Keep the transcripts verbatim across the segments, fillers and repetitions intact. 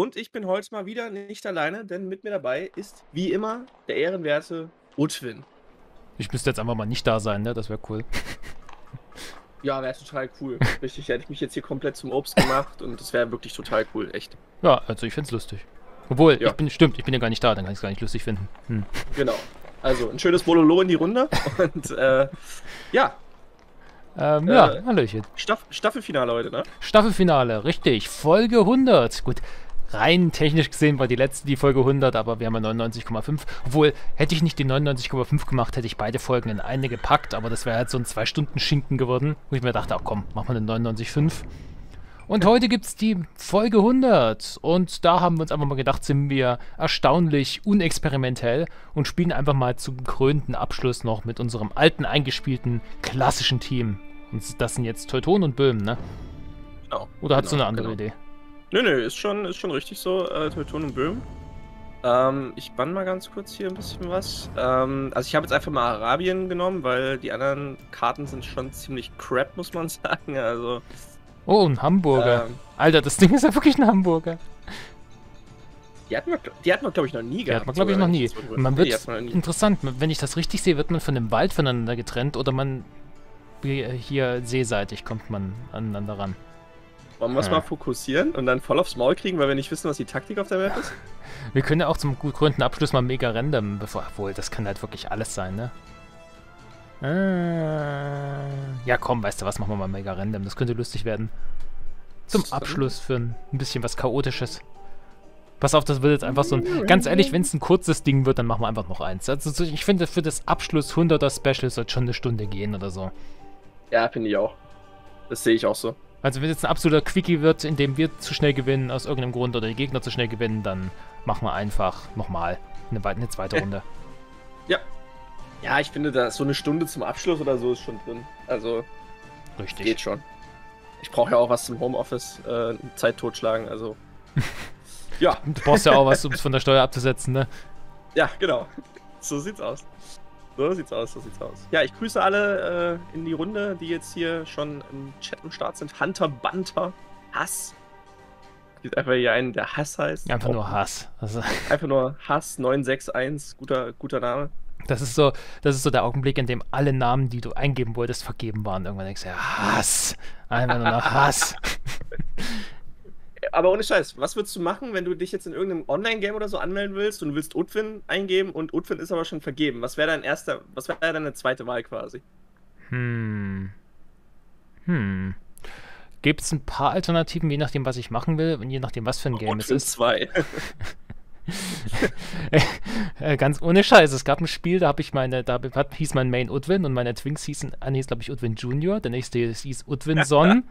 Und ich bin heute mal wieder nicht alleine, denn mit mir dabei ist, wie immer, der ehrenwerte Udwin. Ich müsste jetzt einfach mal nicht da sein, ne? Das wäre cool. Ja, wäre total cool. Richtig, hätte ich mich jetzt hier komplett zum Obst gemacht und das wäre wirklich total cool, echt. Ja, also ich finde es lustig. Obwohl, ja. ich bin, stimmt, ich bin ja gar nicht da, dann kann ich es gar nicht lustig finden. Hm. Genau. Also, ein schönes Bololo in die Runde und äh, ja. Ähm, äh, ja, Hallöchen. Staff Staffelfinale heute, ne? Staffelfinale, richtig. Folge hundert. Gut, rein technisch gesehen war die letzte die Folge hundert, aber wir haben ja neunundneunzig Komma fünf. Obwohl, hätte ich nicht die neunundneunzig Komma fünf gemacht, hätte ich beide Folgen in eine gepackt, aber das wäre halt so ein zwei Stunden Schinken geworden, wo ich mir dachte, ach komm, mach mal eine neunundneunzig Komma fünf. Und heute gibt es die Folge hundert und da haben wir uns einfach mal gedacht, sind wir erstaunlich unexperimentell und spielen einfach mal zum gekrönten Abschluss noch mit unserem alten, eingespielten, klassischen Team. Und das sind jetzt Teutonen und Böhmen, ne? Genau. Oder hast du eine andere Idee? Nö, nö, ist schon, ist schon richtig so, äh, Teutonen und Böhmen. Ähm, ich bann mal ganz kurz hier ein bisschen was. Ähm, also ich habe jetzt einfach mal Arabien genommen, weil die anderen Karten sind schon ziemlich crap, muss man sagen, also... Oh, ein Hamburger. Ähm, Alter, das Ding ist ja wirklich ein Hamburger. Die hatten wir, wir glaube ich, noch nie gehabt. Die hat man, glaube ich, noch nie. Man wird, interessant, wenn ich das richtig sehe, wird man von dem Wald voneinander getrennt oder man, hier seeseitig kommt man aneinander ran. Man muss ja. mal fokussieren und dann voll aufs Maul kriegen, weil wir nicht wissen, was die Taktik auf der Welt ist. Wir können ja auch zum gekrönten Abschluss mal mega random, bevor, obwohl, das kann halt wirklich alles sein, ne? Ja, komm, weißt du was, machen wir mal mega random. Das könnte lustig werden. Zum Abschluss für ein bisschen was Chaotisches. Pass auf, das wird jetzt einfach so ein... Ganz ehrlich, wenn es ein kurzes Ding wird, dann machen wir einfach noch eins. Also ich finde, für das Abschluss hunderter Special sollte schon eine Stunde gehen oder so. Ja, finde ich auch. Das sehe ich auch so. Also wenn es ein absoluter Quickie wird, in dem wir zu schnell gewinnen, aus irgendeinem Grund, oder die Gegner zu schnell gewinnen, dann machen wir einfach nochmal eine, eine zweite Runde. Ja. Ja, ich finde, da ist so eine Stunde zum Abschluss oder so ist schon drin. Also, richtig. Geht schon. Ich brauche ja auch was zum Homeoffice, äh, Zeit totschlagen, also. Ja. Du brauchst ja auch was, um es von der Steuer abzusetzen, ne? Ja, genau. So sieht's aus. So sieht's aus, so sieht's aus. Ja, ich grüße alle äh, in die Runde, die jetzt hier schon im Chat am Start sind. Hunter, Banter, Hass. Es gibt einfach hier einen, der Hass heißt. Einfach nur Hass. Also. Einfach nur Hass, neun sechs eins, guter, guter Name. Das ist, so, das ist so der Augenblick, in dem alle Namen, die du eingeben wolltest, vergeben waren. Irgendwann denkst du, ja, Hass. Einfach nur noch Hass. Aber ohne Scheiß, was würdest du machen, wenn du dich jetzt in irgendeinem Online-Game oder so anmelden willst und du willst Udwin eingeben und Udwin ist aber schon vergeben? Was wäre dein erster, was wäre deine zweite Wahl quasi? Hm. Hm. Gibt es ein paar Alternativen, je nachdem, was ich machen will und je nachdem, was für ein Game es ist? Udwin zwei. Ganz ohne Scheiß, es gab ein Spiel, da habe ich meine, da hieß mein Main Udwin und meine Twinks hießen, eine hieß glaube ich Udwin Junior, der nächste hieß Udwinson,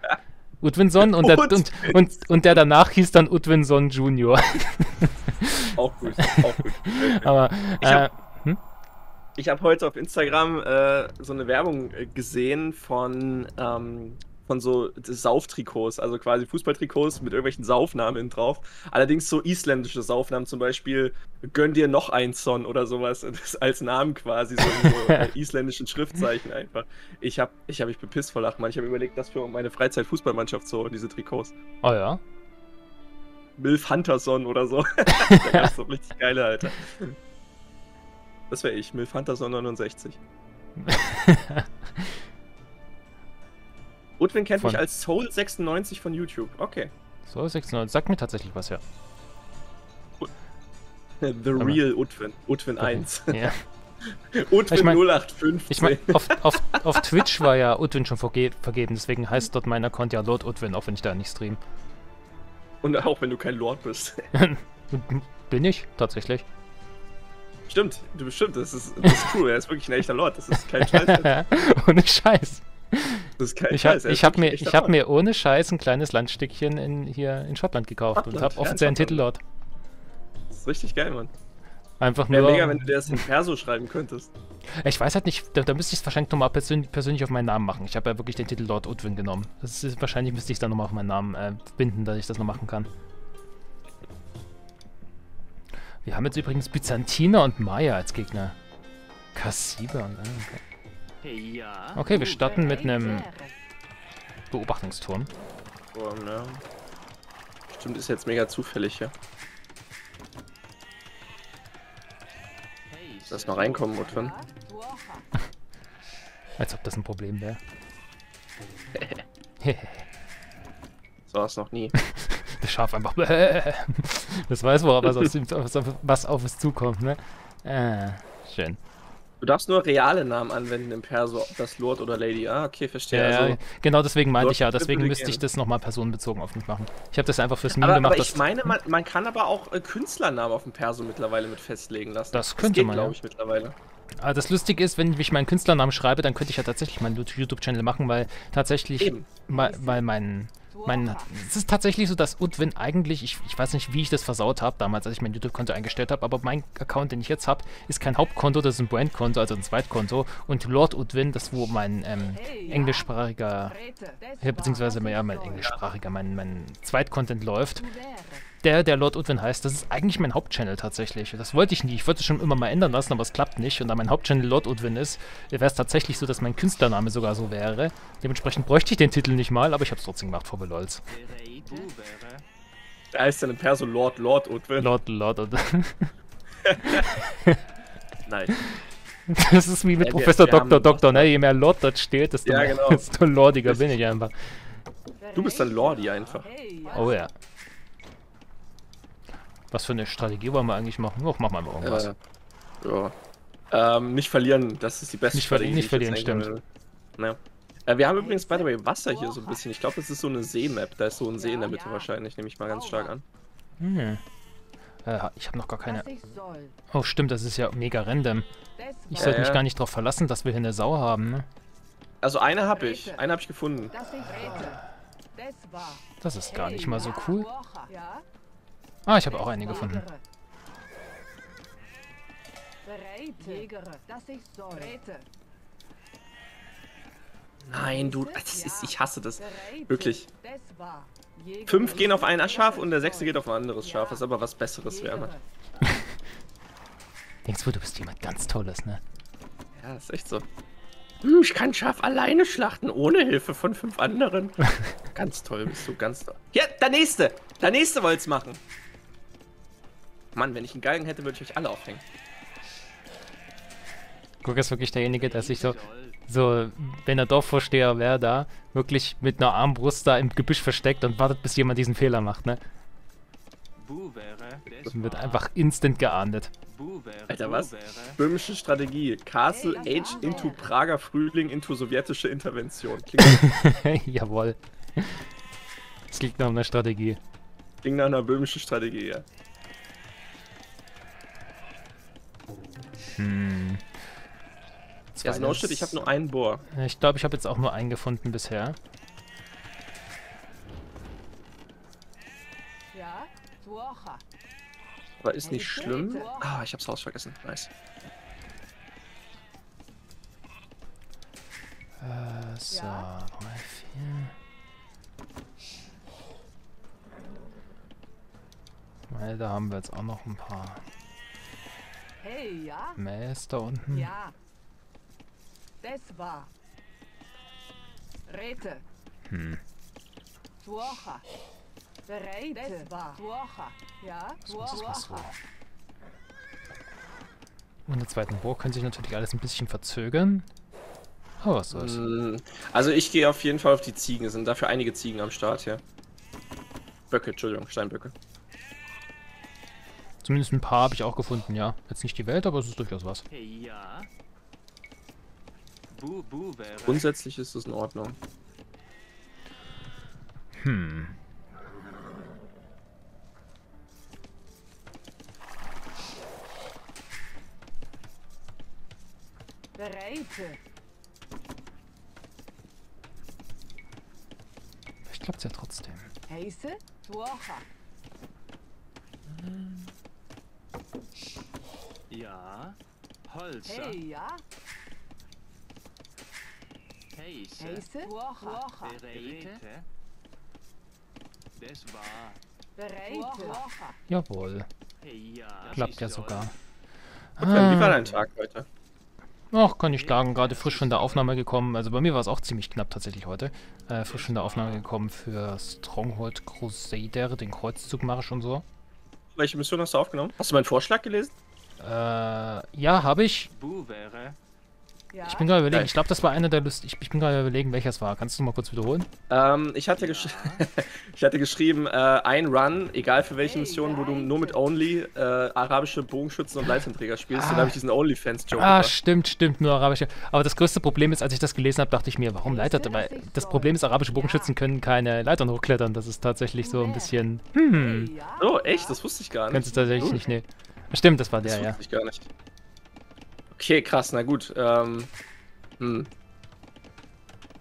Udwinson und der, und, und, und der danach hieß dann Udwinson Junior. Auch gut, auch gut. Aber, ich habe äh, hm? hab heute auf Instagram äh, so eine Werbung gesehen von, ähm, von so Sauftrikots, also quasi Fußballtrikots mit irgendwelchen Saufnamen drauf. Allerdings so isländische Saufnamen, zum Beispiel gönn dir noch ein Son oder sowas als Namen quasi, so in so isländischen Schriftzeichen einfach. Ich habe ich hab mich bepisst vor Lachen, man. Ich habe überlegt, das für meine Freizeit-Fußballmannschaft so, diese Trikots. Oh ja? Milf Hunterson oder so. Das ist doch richtig geil, Alter. Das wäre ich, Milf Hunterson neunundsechzig. Udwin kennt von mich als Soul sechsundneunzig von YouTube. Okay. Soul sechsundneunzig, sagt mir tatsächlich was, ja. The real Udwin. Udwin eins. Ja. Udwin ich mein, null acht fünfzehn. Ich mein, auf, auf, auf Twitch war ja Udwin schon verge vergeben, deswegen heißt dort mein Account ja Lord Udwin, auch wenn ich da nicht stream. Und auch wenn du kein Lord bist. Bin ich, tatsächlich. Stimmt, du bestimmt, das ist, das ist cool, er ist wirklich ein echter Lord, das ist kein Scheiß. Ohne Scheiß. Das ist kein ich habe hab mir, hab mir ohne Scheiß ein kleines Landstückchen in, hier in Schottland gekauft Schottland, und habe ja, offiziell einen Titel dort. Das ist richtig geil, Mann. Einfach nur... Wäre mega, wenn du dir das in Perso schreiben könntest. Ich weiß halt nicht, da, da müsste ich es wahrscheinlich nochmal persön persönlich auf meinen Namen machen. Ich habe ja wirklich den Titel Lord Udwin genommen. Das ist, wahrscheinlich müsste ich es dann nochmal auf meinen Namen äh, binden, dass ich das noch machen kann. Wir haben jetzt übrigens Byzantiner und Maya als Gegner. Kassiber und... Okay. Okay, wir starten mit einem Beobachtungsturm. Turm, ne? Stimmt, ist jetzt mega zufällig hier. Lass mal reinkommen, Udwin. Als ob das ein Problem wäre. So war es noch nie. Das Schaf einfach. Das weiß, worauf was auf es zukommt, ne? Ah, schön. Du darfst nur reale Namen anwenden im Perso, ob das Lord oder Lady. Ah, okay, verstehe. Ja, also, genau deswegen meinte Lord ich ja, deswegen müsste gehen. Ich das nochmal personenbezogen auf mich machen. Ich habe das einfach fürs Meme aber, gemacht. Aber ich meine, man, man kann aber auch Künstlernamen auf dem Perso mittlerweile mit festlegen lassen. Das könnte das geht, man, glaube ich, ja. mittlerweile. Aber das Lustige ist, wenn ich meinen Künstlernamen schreibe, dann könnte ich ja tatsächlich meinen YouTube-Channel machen, weil tatsächlich, weil, weil mein... Mein, es ist tatsächlich so, dass Udwin eigentlich, ich, ich weiß nicht, wie ich das versaut habe damals, als ich mein YouTube-Konto eingestellt habe, aber mein Account, den ich jetzt habe, ist kein Hauptkonto, das ist ein Brandkonto, also ein Zweitkonto. Und Lord Udwin, das wo mein ähm, englischsprachiger, beziehungsweise ja, mein englischsprachiger, mein, mein Zweitcontent läuft, der, der Lord Udwin heißt, das ist eigentlich mein Hauptchannel tatsächlich. Das wollte ich nie, ich wollte es schon immer mal ändern lassen, aber es klappt nicht. Und da mein Hauptchannel Lord Udwin ist, wäre es tatsächlich so, dass mein Künstlername sogar so wäre. Dementsprechend bräuchte ich den Titel nicht mal, aber ich habe es trotzdem gemacht, vor Lols. Da heißt dann im Perso Lord Lord Udwin. Lord Lord Udwin. Nein. Das ist wie mit ja, Professor wir, wir Doktor Doktor, ne? Je mehr Lord dort steht, desto, ja, genau. desto lordiger bin ich einfach. Du bist dann Lordi einfach. Oh ja. Was für eine Strategie wollen wir eigentlich machen? Och, mach mal irgendwas. Äh, ja. ähm, nicht verlieren, das ist die beste nicht Strategie. Nicht verlieren, stimmt. Ja. Wir haben übrigens, by the way, Wasser hier so ein bisschen. Ich glaube, das ist so eine See-Map. Da ist so ein See in der Mitte wahrscheinlich, nehme ich mal ganz stark an. Hm. Äh, ich habe noch gar keine... Oh, stimmt, das ist ja mega random. Ich sollte ja, mich ja. gar nicht darauf verlassen, dass wir hier eine Sau haben, ne? Also eine habe ich. Eine habe ich gefunden. Das ist gar nicht mal so cool. Ah, ich habe auch eine gefunden. Nein, du, das ist, ich hasse das. Wirklich. Fünf gehen auf ein Schaf und der sechste geht auf ein anderes Schaf, was aber was Besseres wäre. Denkst du, du bist jemand ganz Tolles, ne? Ja, ist echt so. Hm, ich kann ein Schaf alleine schlachten, ohne Hilfe von fünf anderen. Ganz toll bist du, ganz toll. Ja, der Nächste! Der Nächste wollt's machen! Mann, wenn ich einen Galgen hätte, würde ich euch alle aufhängen. Guck, ist wirklich derjenige, der sich so... So, wenn der Dorfvorsteher wäre da, wirklich mit einer Armbrust da im Gebüsch versteckt und wartet, bis jemand diesen Fehler macht, ne? Dann wird einfach instant geahndet. Alter, was? Böhmische Strategie. Castle Age into Prager Frühling into sowjetische Intervention. Klingt Jawohl. Das klingt nach einer Strategie. Klingt nach einer böhmischen Strategie, ja. Hm... Ja, no shit, ich habe nur einen Bohr. Ich glaube, ich habe jetzt auch nur einen gefunden bisher. Aber ist nicht schlimm. Ah, ich hab's Haus vergessen. Nice. Äh, so, drei, vier. Weil da haben wir jetzt auch noch ein paar. Mäß da unten. Ja. Das war. Rete. Hm. Tuocha. Bereit. Das war. Tuocha. Ja, Tuocha. Und in der zweiten Burg können sich natürlich alles ein bisschen verzögern. Oh, was soll's. Also ich gehe auf jeden Fall auf die Ziegen. Es sind dafür einige Ziegen am Start hier. Böcke, Entschuldigung, Steinböcke. Zumindest ein paar habe ich auch gefunden, ja. Jetzt nicht die Welt, aber es ist durchaus was. Ja. Grundsätzlich ist das in Ordnung. Hm. Vielleicht klappt's ja trotzdem. Heiße? Ja. Holzer. Hey, ja. Heiße? Das war. Jawohl. Klappt ja sogar. Okay, ah. Wie war dein Tag heute? Ach, kann ich sagen, gerade frisch von der Aufnahme gekommen. Also bei mir war es auch ziemlich knapp tatsächlich heute. Äh, frisch von der Aufnahme gekommen für Stronghold Crusader, den Kreuzzugmarsch und so. Welche Mission hast du aufgenommen? Hast du meinen Vorschlag gelesen? Äh, ja, habe ich. Ich bin gerade überlegen, ich glaube, das war einer der Lust. Ich, ich bin gerade überlegen, welcher es war. Kannst du mal kurz wiederholen? Ähm, ich hatte, ja. gesch ich hatte geschrieben, äh, ein Run, egal für welche Mission, wo du nur mit Only äh, arabische Bogenschützen und Leistenträger spielst. Ah. Und da habe ich diesen Onlyfans-Joke Ah, gemacht. stimmt, stimmt, nur arabische. Aber das größte Problem ist, als ich das gelesen habe, dachte ich mir, warum Leitern? Weil das Problem ist, arabische Bogenschützen können keine Leitern hochklettern. Das ist tatsächlich so ein bisschen. Hm. Oh, echt? Das wusste ich gar nicht. Kannst du tatsächlich uh. nicht, nee. Stimmt, das war der, das ja. Das wusste ich gar nicht. Okay, krass, na gut. Ähm, hm.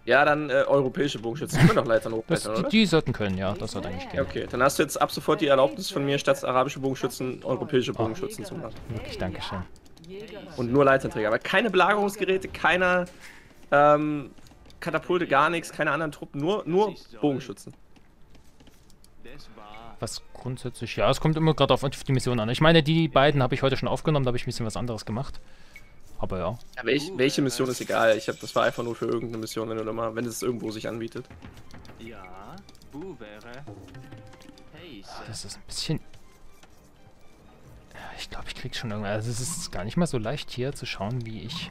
Ja, dann äh, europäische Bogenschützen können doch Leitern hochklettern, oder? Die sollten können, ja, das sollte eigentlich gehen. Okay, dann hast du jetzt ab sofort die Erlaubnis von mir, statt arabische Bogenschützen europäische Bogenschützen oh, zu machen. Wirklich, danke schön. Und nur Leiternträger, aber keine Belagerungsgeräte, keine ähm, Katapulte, gar nichts, keine anderen Truppen, nur, nur Bogenschützen. Was grundsätzlich, ja, es kommt immer gerade auf die Mission an. Ich meine, die beiden habe ich heute schon aufgenommen, da habe ich ein bisschen was anderes gemacht. Aber ja. ja welch, welche Mission ist egal? Ich habe das war einfach nur für irgendeine Mission, wenn du da mal, wenn es irgendwo sich anbietet. Ja, das ist ein bisschen. Ich glaube, ich krieg's schon irgendwann. Also es ist gar nicht mal so leicht hier zu schauen, wie ich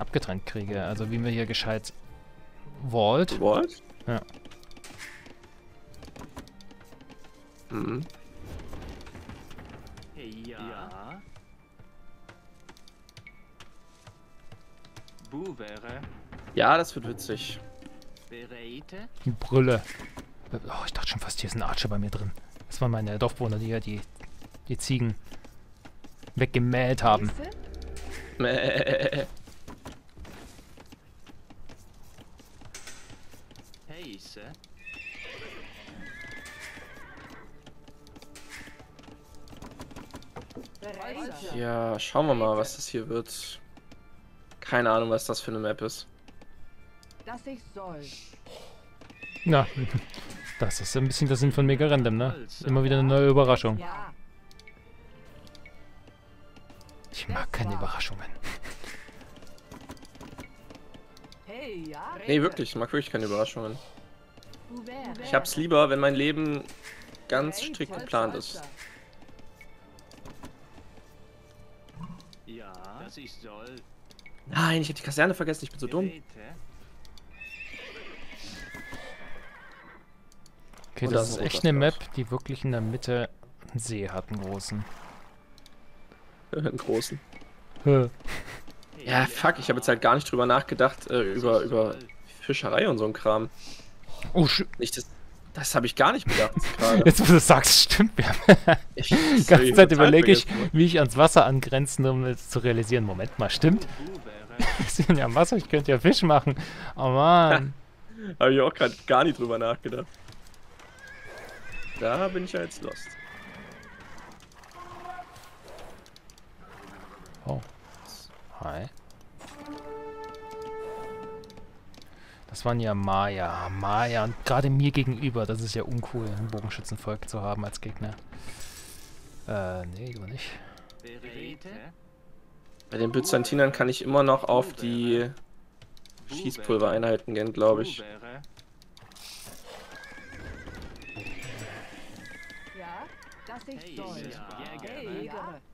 abgetrennt kriege. Also wie wir hier gescheit Vault. Vault? Ja. Mhm. Ja. Ja, das wird witzig. Die Brille. Oh, ich dachte schon fast, hier ist ein Archer bei mir drin. Das waren meine Dorfbewohner, die ja die, die Ziegen weggemäht haben. Mäh. Ja, schauen wir mal, was das hier wird. Keine Ahnung, was das für eine Map ist. Dass ich soll. Na, das ist ein bisschen der Sinn von Mega Random, ne? Immer wieder eine neue Überraschung. Ich mag keine Überraschungen. Nee, wirklich, ich mag wirklich keine Überraschungen. Ich hab's lieber, wenn mein Leben ganz strikt geplant ist. Ja, das ich soll. Nein, ich hätte die Kaserne vergessen, ich bin so dumm. Okay, das ist echt eine Map, die wirklich in der Mitte einen See hat, einen großen. Einen großen. Ja, fuck, ich habe jetzt halt gar nicht drüber nachgedacht, äh, über, über Fischerei und so ein Kram. Oh, ich, das, das habe ich gar nicht bedacht gerade. Jetzt, wo du sagst, stimmt mir. Ich, die ganze Zeit überlege ich, wie ich ans Wasser angrenzen, um das zu realisieren. Moment mal, stimmt? Ich bin ja am Wasser, ich könnte ja Fisch machen. Oh Mann. Habe ich auch gerade gar nicht drüber nachgedacht. Da bin ich ja jetzt lost. Oh. Hi. Das waren ja Maya. Maya. Und gerade mir gegenüber. Das ist ja uncool, ein Bogenschützenvolk zu haben als Gegner. Äh, nee, du nicht. Bei den Byzantinern kann ich immer noch auf die Schießpulvereinheiten gehen, glaube ich.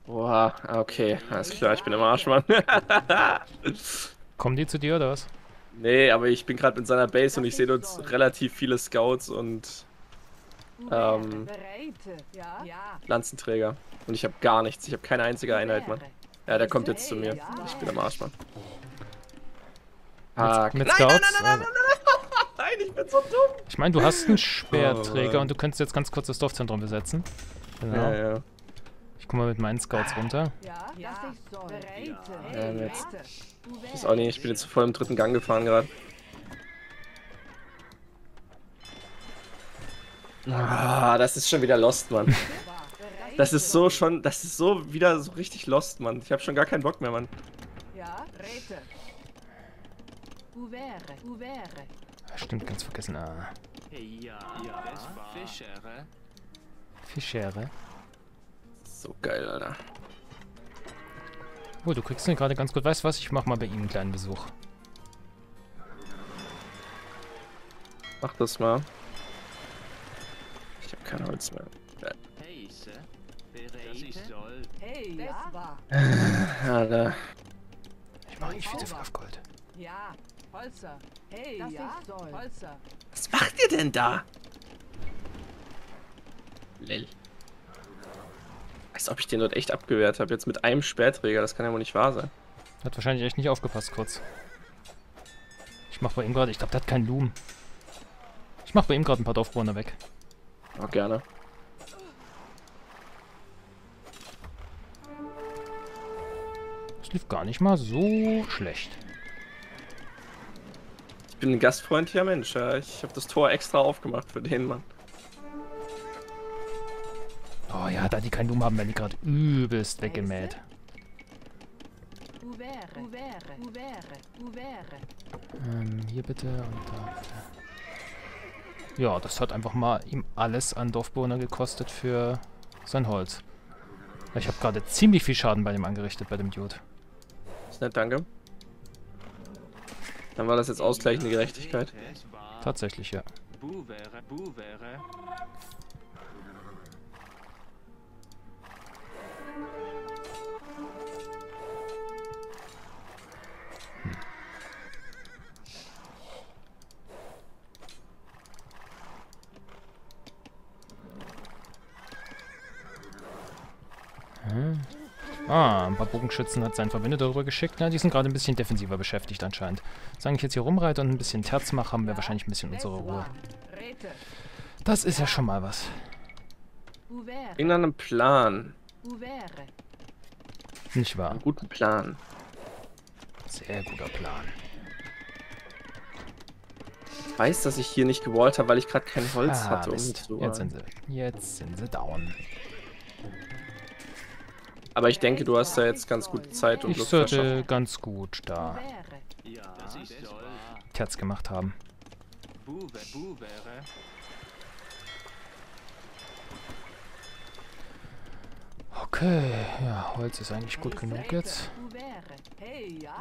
Boah, okay. Alles klar, ich bin im Arsch, Mann. Kommen die zu dir oder was? Nee, aber ich bin gerade mit seiner Base und ich sehe dort relativ viele Scouts und ähm, Lanzenträger. Und ich habe gar nichts. Ich habe keine einzige Einheit, Mann. Ja, der kommt jetzt zu mir. Ich bin am Arsch, Mann. Fuck. Mit, mit Scouts? Nein, nein, nein, nein, nein, nein, nein, nein, ich bin so dumm. Ich meine, du hast einen Speerträger oh, und du könntest jetzt ganz kurz das Dorfzentrum besetzen. Genau. Ja, ja. Ich guck mal mit meinen Scouts runter. Ja, ich soll. Ja, jetzt. Ich weiß auch nicht, ich bin jetzt voll im dritten Gang gefahren gerade. Ah, das ist schon wieder lost, Mann. Das ist so schon, das ist so wieder so richtig lost, Mann. Ich habe schon gar keinen Bock mehr, Mann. Ja, stimmt, ganz vergessen. Ah. Ja, Fischere. Fischere. So geil, Alter. Oh, du kriegst ihn gerade ganz gut. Weißt du was? Ich mach mal bei ihm einen kleinen Besuch. Mach das mal. Ich hab kein Holz mehr. Hey, Sir. Das ist toll. Hey, das war. Alter. Ich mach nicht wieder fünf Gold. Ja, Holzer. Hey, das ja. ist toll. Holzer. Was macht ihr denn da? Lell. Als ob ich den dort echt abgewehrt habe. Jetzt mit einem Speerträger, das kann ja wohl nicht wahr sein. Hat wahrscheinlich echt nicht aufgepasst, kurz. Ich mach bei ihm gerade, ich glaube, der hat keinen Loom. Ich mach bei ihm gerade ein paar Dorfbewohner weg. Auch gerne. Das lief gar nicht mal so schlecht. Ich bin ein gastfreundlicher Mensch. Ja. Ich habe das Tor extra aufgemacht für den Mann. Oh ja, da die keinen Doom haben, werden die gerade übelst weggemäht. Ähm, hier bitte und da bitte. Ja, das hat einfach mal ihm alles an Dorfbewohner gekostet für sein Holz. Ich habe gerade ziemlich viel Schaden bei dem angerichtet, bei dem Idiot. Ist nett, danke. Dann war das jetzt ausgleichende Gerechtigkeit. Tatsächlich, ja. Ah, ein paar Bogenschützen hat sein Verbündeter darüber geschickt. Na, die sind gerade ein bisschen defensiver beschäftigt anscheinend. Solange ich jetzt hier rumreite und ein bisschen Terz mache, haben wir wahrscheinlich ein bisschen unsere Ruhe. Das ist ja schon mal was. In einem Plan. Nicht wahr? Einen guten Plan. Sehr guter Plan. Ich weiß, dass ich hier nicht gewollt habe, weil ich gerade kein Holz ah, hatte. Um zu jetzt sind sie. Jetzt sind sie down. Aber ich denke, du hast da jetzt ganz gute Zeit und Luft verschafft. Ich sollte ganz gut da Terz gemacht haben. Okay, ja, Holz ist eigentlich gut genug jetzt.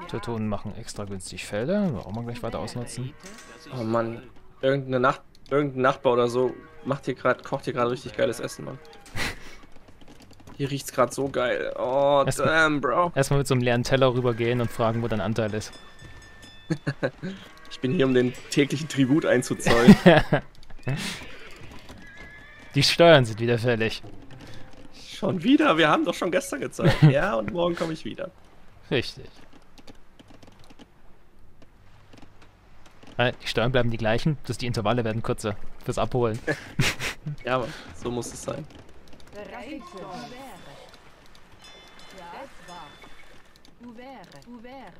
Teutonen machen extra günstig Felder, warum wir gleich weiter ausnutzen. Oh Mann, irgendeine Nach- irgendein Nachbar oder so macht hier grad, kocht hier gerade richtig geiles Essen, Mann. Hier riecht's gerade so geil. Oh, erst damn, Bro. Erstmal mit so einem leeren Teller rübergehen und fragen, wo dein Anteil ist. Ich bin hier, um den täglichen Tribut einzuzollen. Die Steuern sind wieder fällig. Schon wieder? Wir haben doch schon gestern gezahlt. Ja, und morgen komme ich wieder. Richtig. Die Steuern bleiben die gleichen, dass die Intervalle werden kürzer. Fürs Abholen. Ja, aber so muss es sein.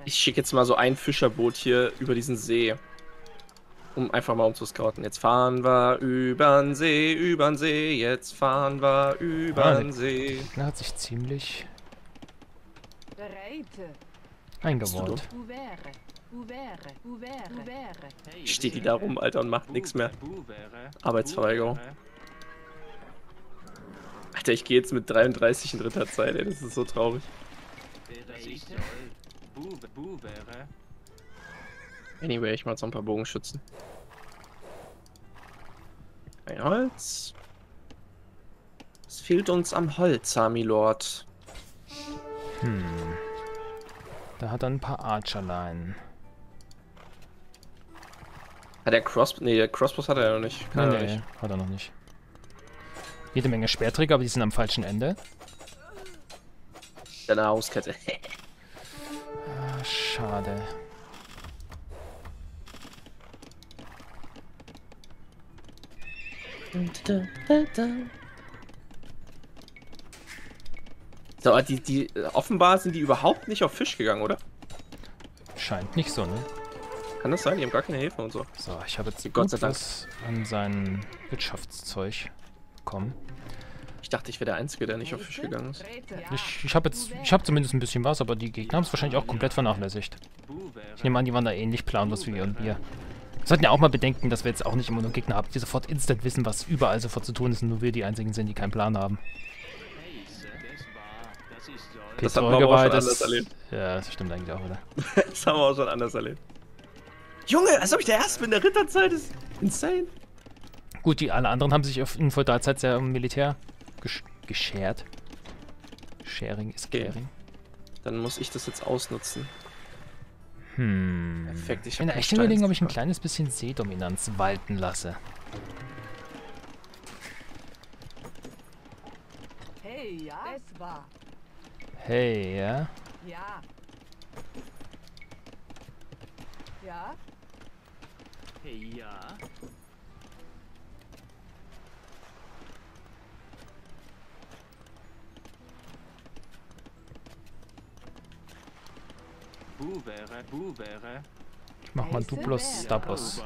Ich schicke jetzt mal so ein Fischerboot hier über diesen See, um einfach mal umzuscouten. Jetzt fahren wir übern See, übern See, jetzt fahren wir übern ah, See. Der hat sich ziemlich eingeworfen. Steht die da rum, Alter, und macht nichts mehr. Arbeitsverweigerung. Alter, ich gehe jetzt mit dreiunddreißig in dritter Zeit, ey, das ist so traurig. Anyway, ich mache jetzt noch ein paar Bogenschützen. Ein Holz. Es fehlt uns am Holz, Hamilord. Hm. Da hat er ein paar Archerlein. Hat er Crossbows? Ne, Crossbows hat er ja noch nicht. Kann nee, er nee, nicht. Hat er noch nicht. Jede Menge Speerträger, aber die sind am falschen Ende. Deine Hauskette. Ah, schade. So, die, die, offenbar sind die überhaupt nicht auf Fisch gegangen, oder? Scheint nicht so, ne? Kann das sein? Die haben gar keine Hilfe und so. So, ich habe jetzt Gott sei Dank an sein Wirtschaftszeug. Kommen. Ich dachte, ich wäre der Einzige, der nicht auf Fisch gegangen ist. Ich, ich habe jetzt, ich habe zumindest ein bisschen was, aber die Gegner haben es wahrscheinlich auch komplett vernachlässigt. Ich nehme an, die waren da ähnlich planlos wie ihr und wir. Wir sollten ja auch mal bedenken, dass wir jetzt auch nicht immer nur Gegner haben, die sofort instant wissen, was überall sofort zu tun ist und nur wir die Einzigen sind, die keinen Plan haben. Das haben wir aber auch schon anders erlebt. Ja, das stimmt eigentlich auch, oder? Das haben wir auch schon anders erlebt. Junge, als ob ich der Erste bin in der Ritterzeit, ist insane. Gut, die alle anderen haben sich auf in Feudalzeit sehr um Militär gesch geschert. Sharing ist caring. Okay. Dann muss ich das jetzt ausnutzen. Hm. Perfekt, ich bin echt überlegen, ob ich ein kleines bisschen Seedominanz walten lasse. Hey, ja, es war. Hey, ja? Ja. Ja? Hey, ja. Buvere, buvere. Ich mach mal Duplos, Stablos.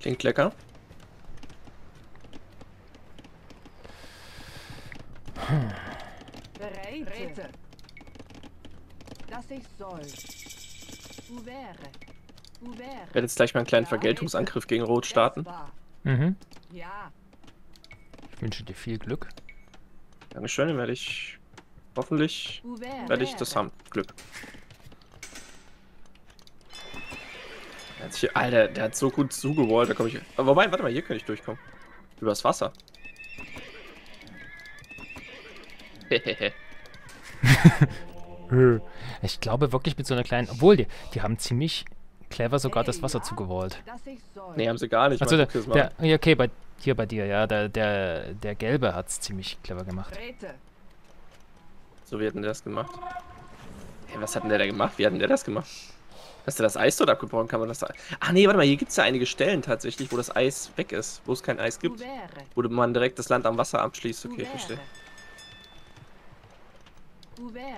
Klingt lecker. Hm. Bereit, dass ich soll. Uvere, uvere. Ich werde jetzt gleich mal einen kleinen Vergeltungsangriff gegen Rot starten. Mhm. Ja. Ich wünsche dir viel Glück. Dankeschön, dann werde ich... Hoffentlich werde ich das haben. Glück. Der hat sich, Alter, der hat so gut zugewollt, da komme ich... Aber wobei, warte mal, hier kann ich durchkommen. Übers Wasser. Hehehe. Ich glaube wirklich mit so einer kleinen... Obwohl, die, die haben ziemlich clever sogar das Wasser zugewollt. Nee, haben sie gar nicht. Also, der, der, okay, bei, hier bei dir, ja. Der, der, der Gelbe hat es ziemlich clever gemacht. So, wie hat denn der das gemacht? Hey, was hat denn der da gemacht? Wie hat denn der das gemacht? Hast du das Eis dort abgebrochen? Kann man das... Ach nee, warte mal, hier gibt es ja einige Stellen tatsächlich, wo das Eis weg ist. Wo es kein Eis gibt. Wo man direkt das Land am Wasser abschließt. Okay, verstehe.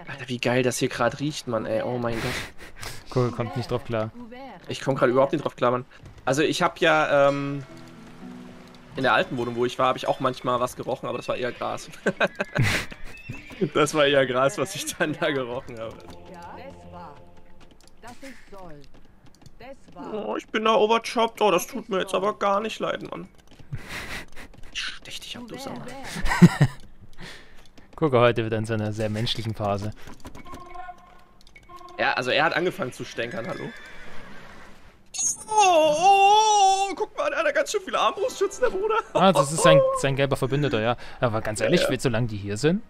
Alter, wie geil das hier gerade riecht, Mann, ey. Oh mein Gott. Cool, kommt nicht drauf klar. Ich komme gerade überhaupt nicht drauf klar, Mann. Also ich habe ja, ähm... in der alten Wohnung, wo ich war, habe ich auch manchmal was gerochen, aber das war eher Gras. Das war eher Gras, was ich dann da gerochen habe. Oh, ich bin da overchopped. Oh, das tut mir jetzt aber gar nicht leid, Mann. Ich stech dich ab, du Sommer. Kurga heute wird in so einer sehr menschlichen Phase. Ja, also er hat angefangen zu stänkern, hallo? Oh, oh, guck mal, der hat ja ganz schön viele Armbrustschützen, der Bruder. Ah, das ist sein, sein gelber Verbündeter, ja. Aber ganz ehrlich, ja, ja. solange die hier sind,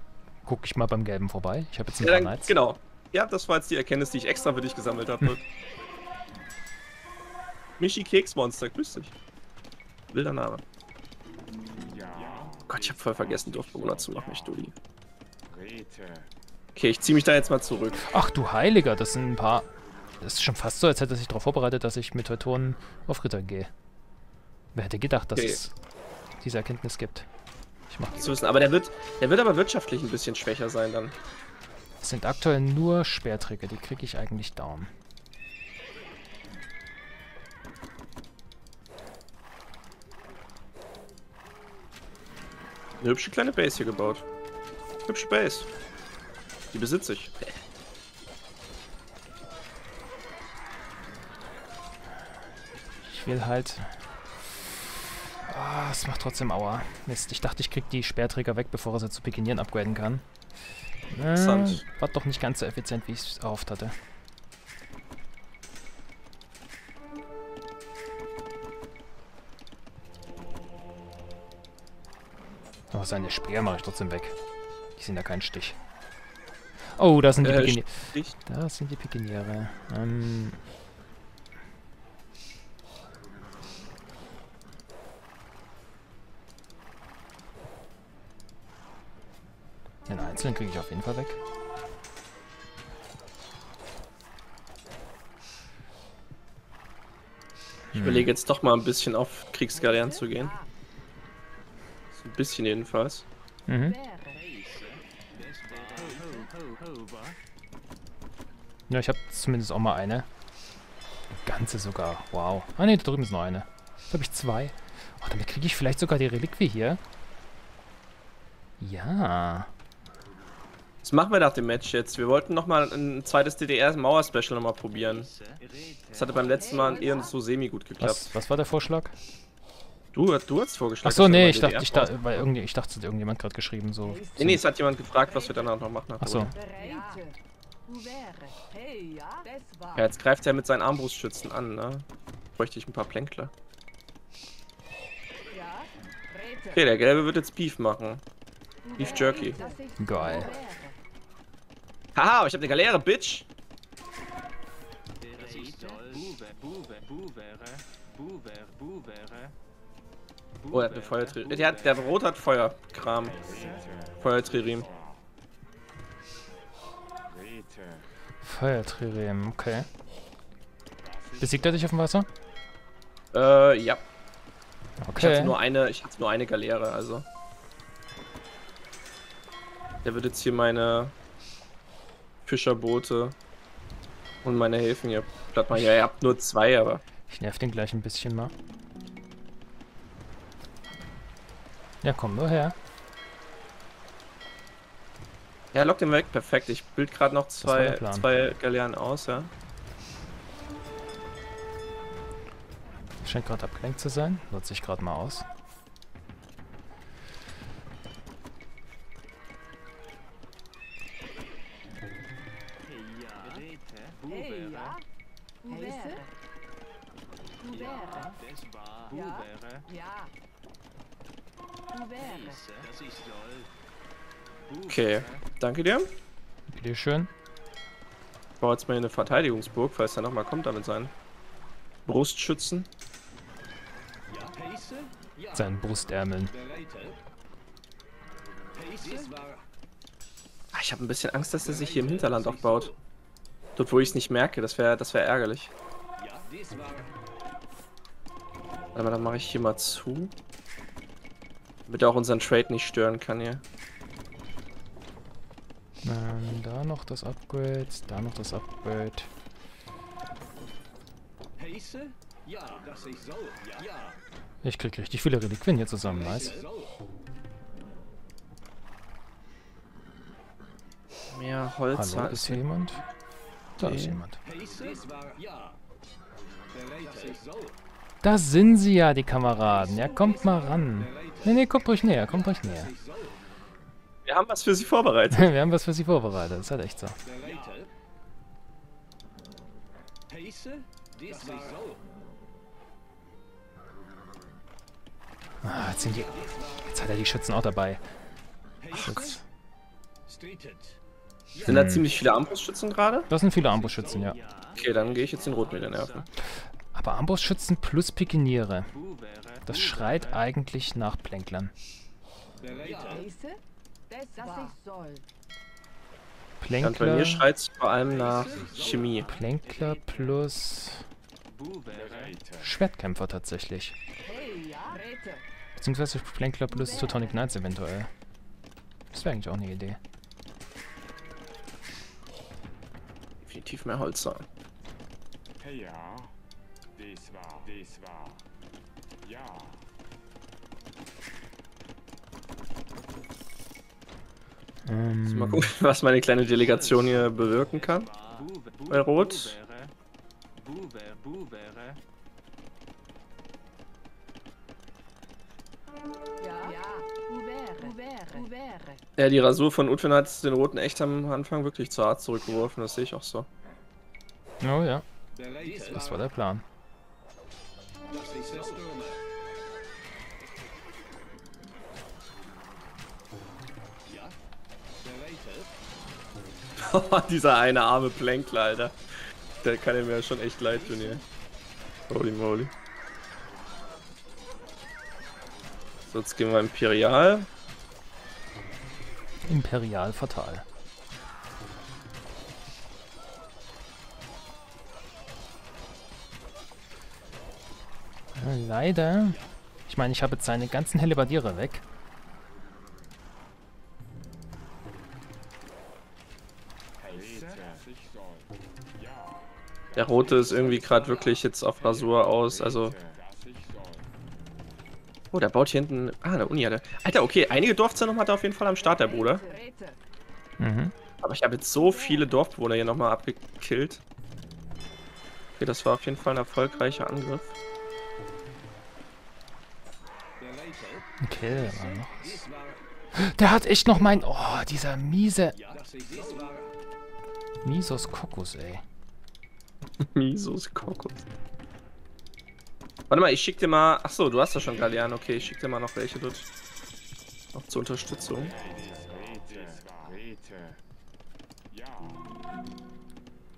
guck ich mal beim Gelben vorbei. Ich habe jetzt ein ja, paar Nights. Genau. Ja, das war jetzt die Erkenntnis, die ich extra für dich gesammelt habe. Michi Keksmonster, grüß dich. Wilder Name. Ja. Oh Gott, ich habe voll vergessen, Dorfbewohner zu machen, ich Dulli. Okay, ich ziehe mich da jetzt mal zurück. Ach du Heiliger, das sind ein paar... Das ist schon fast so, als hätte ich sich darauf vorbereitet, dass ich mit Teutonen auf Ritter gehe. Wer hätte gedacht, dass okay. es diese Erkenntnis gibt. Ich mach das zu wissen, aber der wird, der wird aber wirtschaftlich ein bisschen schwächer sein dann. Es sind aktuell nur Speerträger, die kriege ich eigentlich down. Eine hübsche kleine Base hier gebaut. Hübsche Base. Die besitze ich. Ich will halt... Ah, oh, es macht trotzdem Aua. Mist, ich dachte, ich krieg die Speerträger weg, bevor er sie zu Pikinieren upgraden kann. Interessant. Äh, war doch nicht ganz so effizient, wie ich es erhofft hatte. Oh, seine Speer mache ich trotzdem weg. Die sind ja kein Stich. Oh, da sind die äh, Pikiniere. Da sind die Pikiniere. Ähm... Den Einzelnen kriege ich auf jeden Fall weg. Ich hm. überlege jetzt doch mal ein bisschen auf Kriegsgarden zu gehen. So ein bisschen jedenfalls. Mhm. Ja, ich habe zumindest auch mal eine. Eine ganze sogar. Wow. Ah ne, da drüben ist noch eine. Da habe ich zwei. Oh, damit kriege ich vielleicht sogar die Reliquie hier. Ja. Das machen wir nach dem Match jetzt. Wir wollten nochmal ein zweites D D R-Mauer-Special nochmal probieren. Das hatte beim letzten Mal eher so semi-gut geklappt. Was, was war der Vorschlag? Du, du hast vorgeschlagen. Achso, nee, ich dachte, ich, da, weil irgendwie, ich dachte, es hat irgendjemand gerade geschrieben. So. Nee, nee, es hat jemand gefragt, was wir danach noch machen. Achso. Ja, jetzt greift er mit seinen Armbrustschützen an, ne? Bräuchte ich ein paar Plänkler. Okay, der Gelbe wird jetzt Beef machen. Beef Jerky. Geil. Haha, ich hab eine Galeere, Bitch! Oh, er hat eine Feuertri... Der, hat, der Rot hat Feuerkram. Feuertrirem. Feuertrirem, okay. Besiegt er dich auf dem Wasser? Äh, ja. Okay. Ich hatte nur eine, ich hatte nur eine Galeere, also. Der wird jetzt hier meine Fischerboote und meine Häfen hier platt machen. Ja, ihr habt nur zwei, aber... Ich nerv den gleich ein bisschen mal. Ja, komm nur her. Ja, lock den weg, perfekt. Ich bild gerade noch zwei, zwei Galeeren aus, ja. Scheint gerade abgelenkt zu sein. Nutze ich gerade mal aus. Okay, danke dir. Bitte schön. Ich baue jetzt mal eine Verteidigungsburg, falls er nochmal kommt damit sein. Brustschützen. Seinen Brustärmeln. Ich habe ein bisschen Angst, dass er sich hier im Hinterland auch baut. Dort, wo ich es nicht merke, das wäre das wär ärgerlich. Aber dann mache ich hier mal zu. Damit er auch unseren Trade nicht stören kann hier. Ähm, da noch das Upgrade, da noch das Upgrade. Ich krieg richtig viele Reliquien hier zusammen, nice. Mehr Holz. Hallo, ist hier jemand? Da ist jemand. Da sind sie ja, die Kameraden. Ja, kommt mal ran. Ne, ne, kommt ruhig näher, kommt ruhig näher. Wir haben was für sie vorbereitet. Wir haben was für sie vorbereitet, das ist halt echt so. Ah, jetzt sind die... Jetzt hat er die Schützen auch dabei. Schütz. Sind hm. da ziemlich viele Armbrustschützen gerade? Das sind viele Armbrustschützen, ja. Okay, dann gehe ich jetzt den Rotmeter nerven. Aber Armbrustschützen plus Pikiniere. Das schreit eigentlich nach Plänklern. Plänkler... Und bei mir schreit es vor allem nach Chemie. Plänkler plus... Schwertkämpfer tatsächlich. Beziehungsweise Plänkler plus Teutonic Knights eventuell. Das wäre eigentlich auch eine Idee. Definitiv mehr Holzer. Ja, das war, das war. Ja. Ähm. Mal gucken, was meine kleine Delegation hier bewirken kann. Bei Rot. Ja, die Rasur von Udwin hat den Roten echt am Anfang wirklich zu hart zurückgeworfen, das sehe ich auch so. Oh ja, das war der Plan. Dieser eine arme Plänkler, Alter. Der kann ihm ja schon echt leid tun hier. Holy moly. So, jetzt gehen wir Imperial. Imperial fatal. Leider. Ich meine, ich habe jetzt seine ganzen Hellebardiere weg. Der Rote ist irgendwie gerade wirklich jetzt auf Rasur aus, also... Oh, der baut hier hinten... Ah, eine Uni hat er. Alter, okay, einige Dorfzentren hat er auf jeden Fall am Start, der Bruder. Mhm. Aber ich habe jetzt so viele Dorfbewohner hier nochmal abgekillt. Okay, das war auf jeden Fall ein erfolgreicher Angriff. Okay, da war noch was. Der hat echt noch mein... Oh, dieser miese... Misos Kokos, ey. Misos Kokos. Warte mal, ich schick dir mal... Achso, du hast ja schon Gallian. Okay, ich schick dir mal noch welche dort. Auch zur Unterstützung.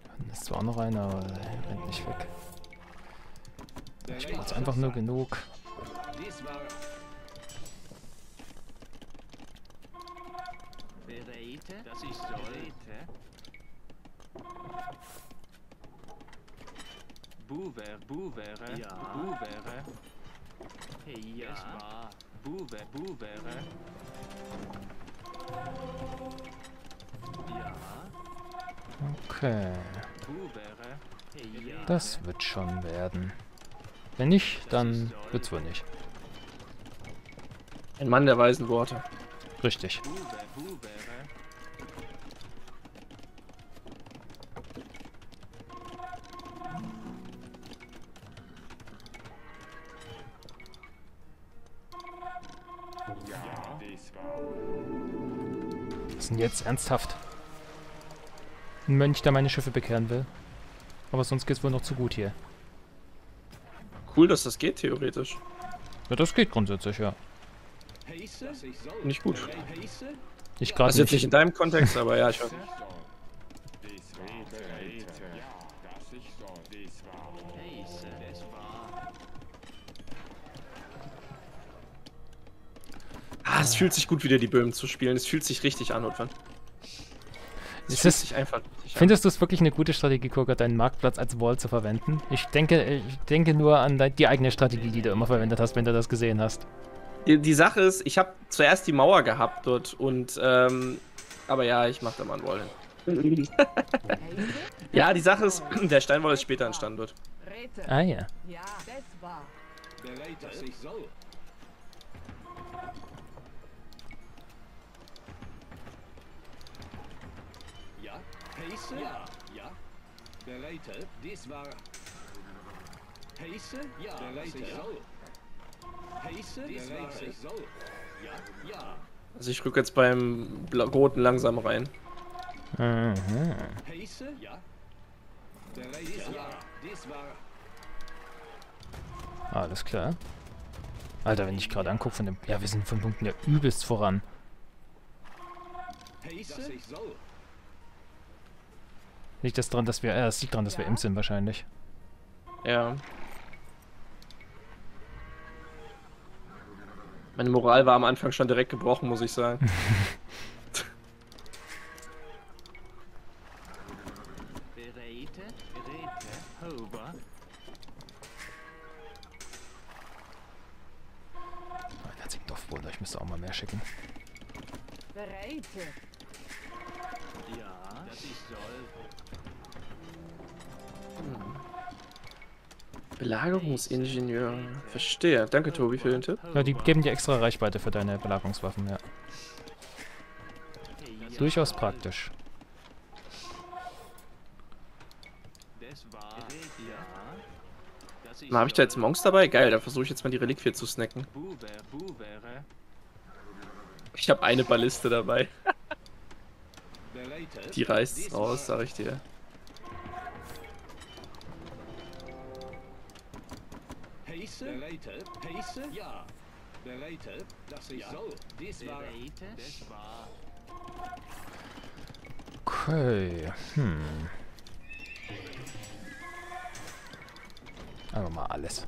Dann ist zwar auch noch einer, aber er rennt nicht weg. Ich brauche jetzt einfach nur genug. Buwer, buwere, ja. Buwere. Hey, ja. War. Buwe, buwere. Ja. Okay. Buwere. Hey, ja. Das wird schon werden. Wenn nicht, dann wird's wohl nicht. Ein Mann der weisen Worte. Richtig. Was denn jetzt ernsthaft? Ein Mönch, der meine Schiffe bekehren will. Aber sonst geht's wohl noch zu gut hier. Cool, dass das geht, theoretisch. Ja, das geht grundsätzlich, ja. Nicht gut. Ich grad also nicht. Jetzt nicht in deinem Kontext, aber ja, ich weiß. Ah, es fühlt sich gut, wieder die Böhmen zu spielen. Es fühlt sich richtig an, Udwin. Es fühlt sich einfach richtig an. Findest du es wirklich eine gute Strategie, Kurga, deinen Marktplatz als Wall zu verwenden? Ich denke, ich denke nur an die eigene Strategie, die du immer verwendet hast, wenn du das gesehen hast. Die, die Sache ist, ich habe zuerst die Mauer gehabt dort und, ähm, aber ja, ich mache da mal einen Wall hin. Ja, die Sache ist, der Steinwall ist später entstanden dort. Ah ja. Ja, das war. Heise? Ja, ja. Bereite, dies war. Heise? Ja, bereite. Heise? Bereite. Ja, ja. Also ich rück jetzt beim Roten langsam rein. Mhm. Heise? Ja. Bereite. Ja, dies war. Alles klar. Alter, wenn ich gerade angucke von dem... Ja, wir sind von Punkten ja übelst voran. Heise? Liegt das dran, dass wir. Äh, das liegt dran, dass wir im sind wahrscheinlich. Ja. Meine Moral war am Anfang schon direkt gebrochen, muss ich sagen. Nein, das singt auf Bruder, ich müsste auch mal mehr schicken. Bereite. Ja, das ist soll. Hm. Belagerungsingenieur. Verstehe. Danke, Tobi, für den Tipp. Ja, die geben dir extra Reichweite für deine Belagerungswaffen, ja. Das Durchaus soll. Praktisch. Das war, ja. Das ist mal, hab ich da jetzt Monks dabei? Geil, da versuche ich jetzt mal die Reliquie zu snacken. Ich habe eine Balliste dabei. Die reißt's raus, sag ich dir. Okay, hm. Einfach mal alles.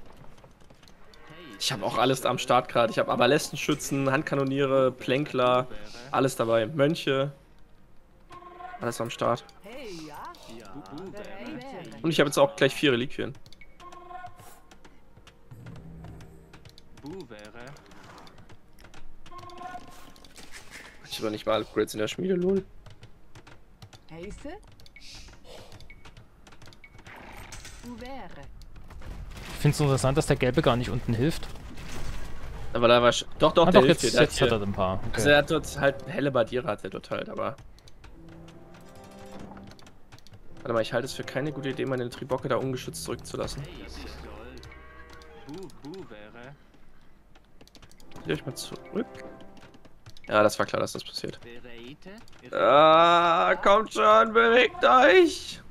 Ich habe auch alles am Start gerade. Ich habe Arbalisten-Schützen, Handkanoniere, Plänkler, alles dabei. Mönche. Alles am Start. Und ich habe jetzt auch gleich vier Reliquien. Ich habe nicht mal Upgrades in der Schmiede, lol. Ich finde es interessant, dass der Gelbe gar nicht unten hilft. Aber da war doch, doch, ah, der doch hilft jetzt, hier. Der jetzt hat, hat er ein paar. Okay. Also er hat dort halt helle Bardiere hat er dort halt, aber... Warte mal, ich halte es für keine gute Idee, meine Tribocke da ungeschützt zurückzulassen. Gehe ich mal zurück. Ja, das war klar, dass das passiert. Ah, kommt schon, bewegt euch!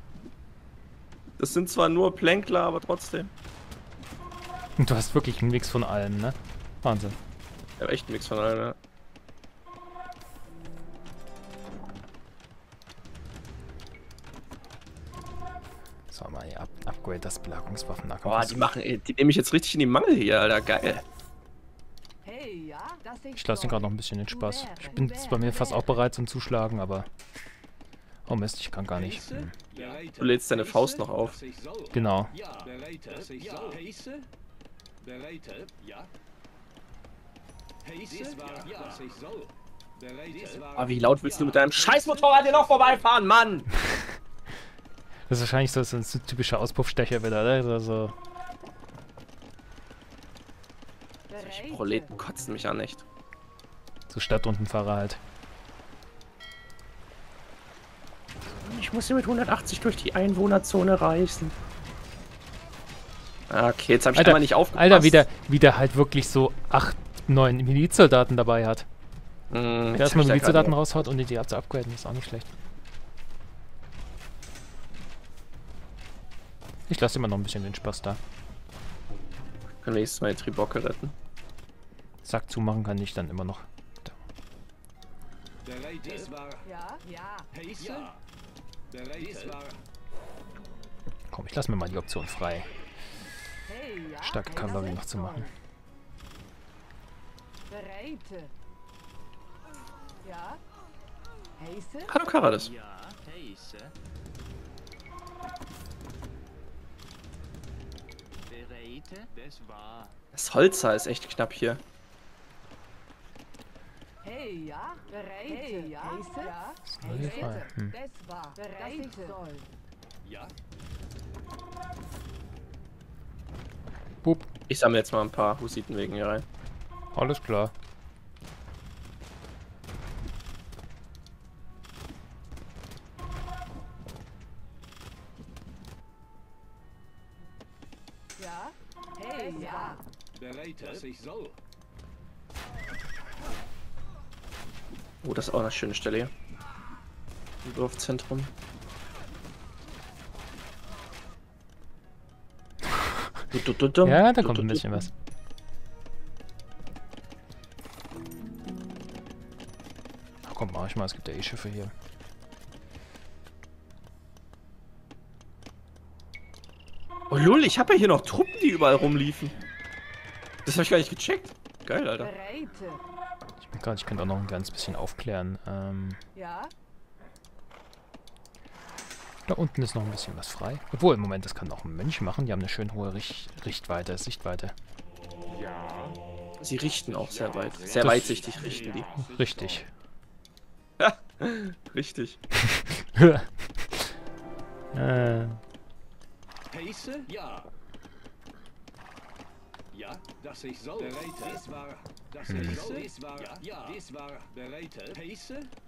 Das sind zwar nur Plänkler, aber trotzdem. Du hast wirklich einen Mix von allem, ne? Wahnsinn. Ich hab echt einen Mix von allem, ne? So, mal hier, Upgrade das Belagungswaffen. Boah, die machen, die nehme ich jetzt richtig in die Mangel hier, Alter, geil. Ich lasse den gerade noch ein bisschen den Spaß. Ich bin jetzt bei mir fast auch bereit zum Zuschlagen, aber... Oh Mist, ich kann gar nicht. Hm. Du lädst deine Faust noch auf. Genau. Aber wie laut willst du mit deinem Scheißmotorrad hier noch vorbeifahren, Mann? Das ist wahrscheinlich so, so ein typischer Auspuffstecher wieder, oder? So, so. Solche Proleten kotzen mich an, echt. So Stadtrundenfahrer halt. Ich muss hier mit hundertachtzig durch die Einwohnerzone reißen. Okay, jetzt hab ich aber nicht aufgepasst. Alter, wie der, wie der halt wirklich so acht, neun Milizsoldaten dabei hat. Mm, erstmal Milizsoldaten raushaut und die D A zu upgraden, ist auch nicht schlecht. Ich lasse immer noch ein bisschen den Spaß da. Kann nächstes Mal die Tribocke retten. Sack zumachen kann ich dann immer noch. Der Ladies war. Ja, ja. Ja. Der Ladies war. Komm, ich lasse mir mal die Option frei. Starke Kavallerie noch zu machen. Ja. Hallo Karades. Ja, heiße. Das Holzer ist echt knapp hier. Hey, ja, hey, ja, das hm. war, ja. Boop. Ich sammle jetzt mal ein paar Hussiten wegen hier rein. Alles klar. Oh, das ist auch eine schöne Stelle hier. Im Dorfzentrum. Ja, da kommt ein bisschen was. Ach komm, mach ich mal, es gibt ja eh Schiffe hier. Oh lol, ich habe ja hier noch Truppen, die überall rumliefen. Das habe ich gar nicht gecheckt. Geil, Alter. Ich bin gerade, ich könnte auch noch ein ganz bisschen aufklären. Ähm, ja. Da unten ist noch ein bisschen was frei. Obwohl, im Moment, das kann auch ein Mönch machen. Die haben eine schön hohe Richt Richtweite, Sichtweite. Ja. Sie richten auch sehr weit. Sehr das weitsichtig richten die. Richtig. Ja, richtig. äh. Ja. Ja, dass ich so. Das war, das ich so. Das war, ja, das war.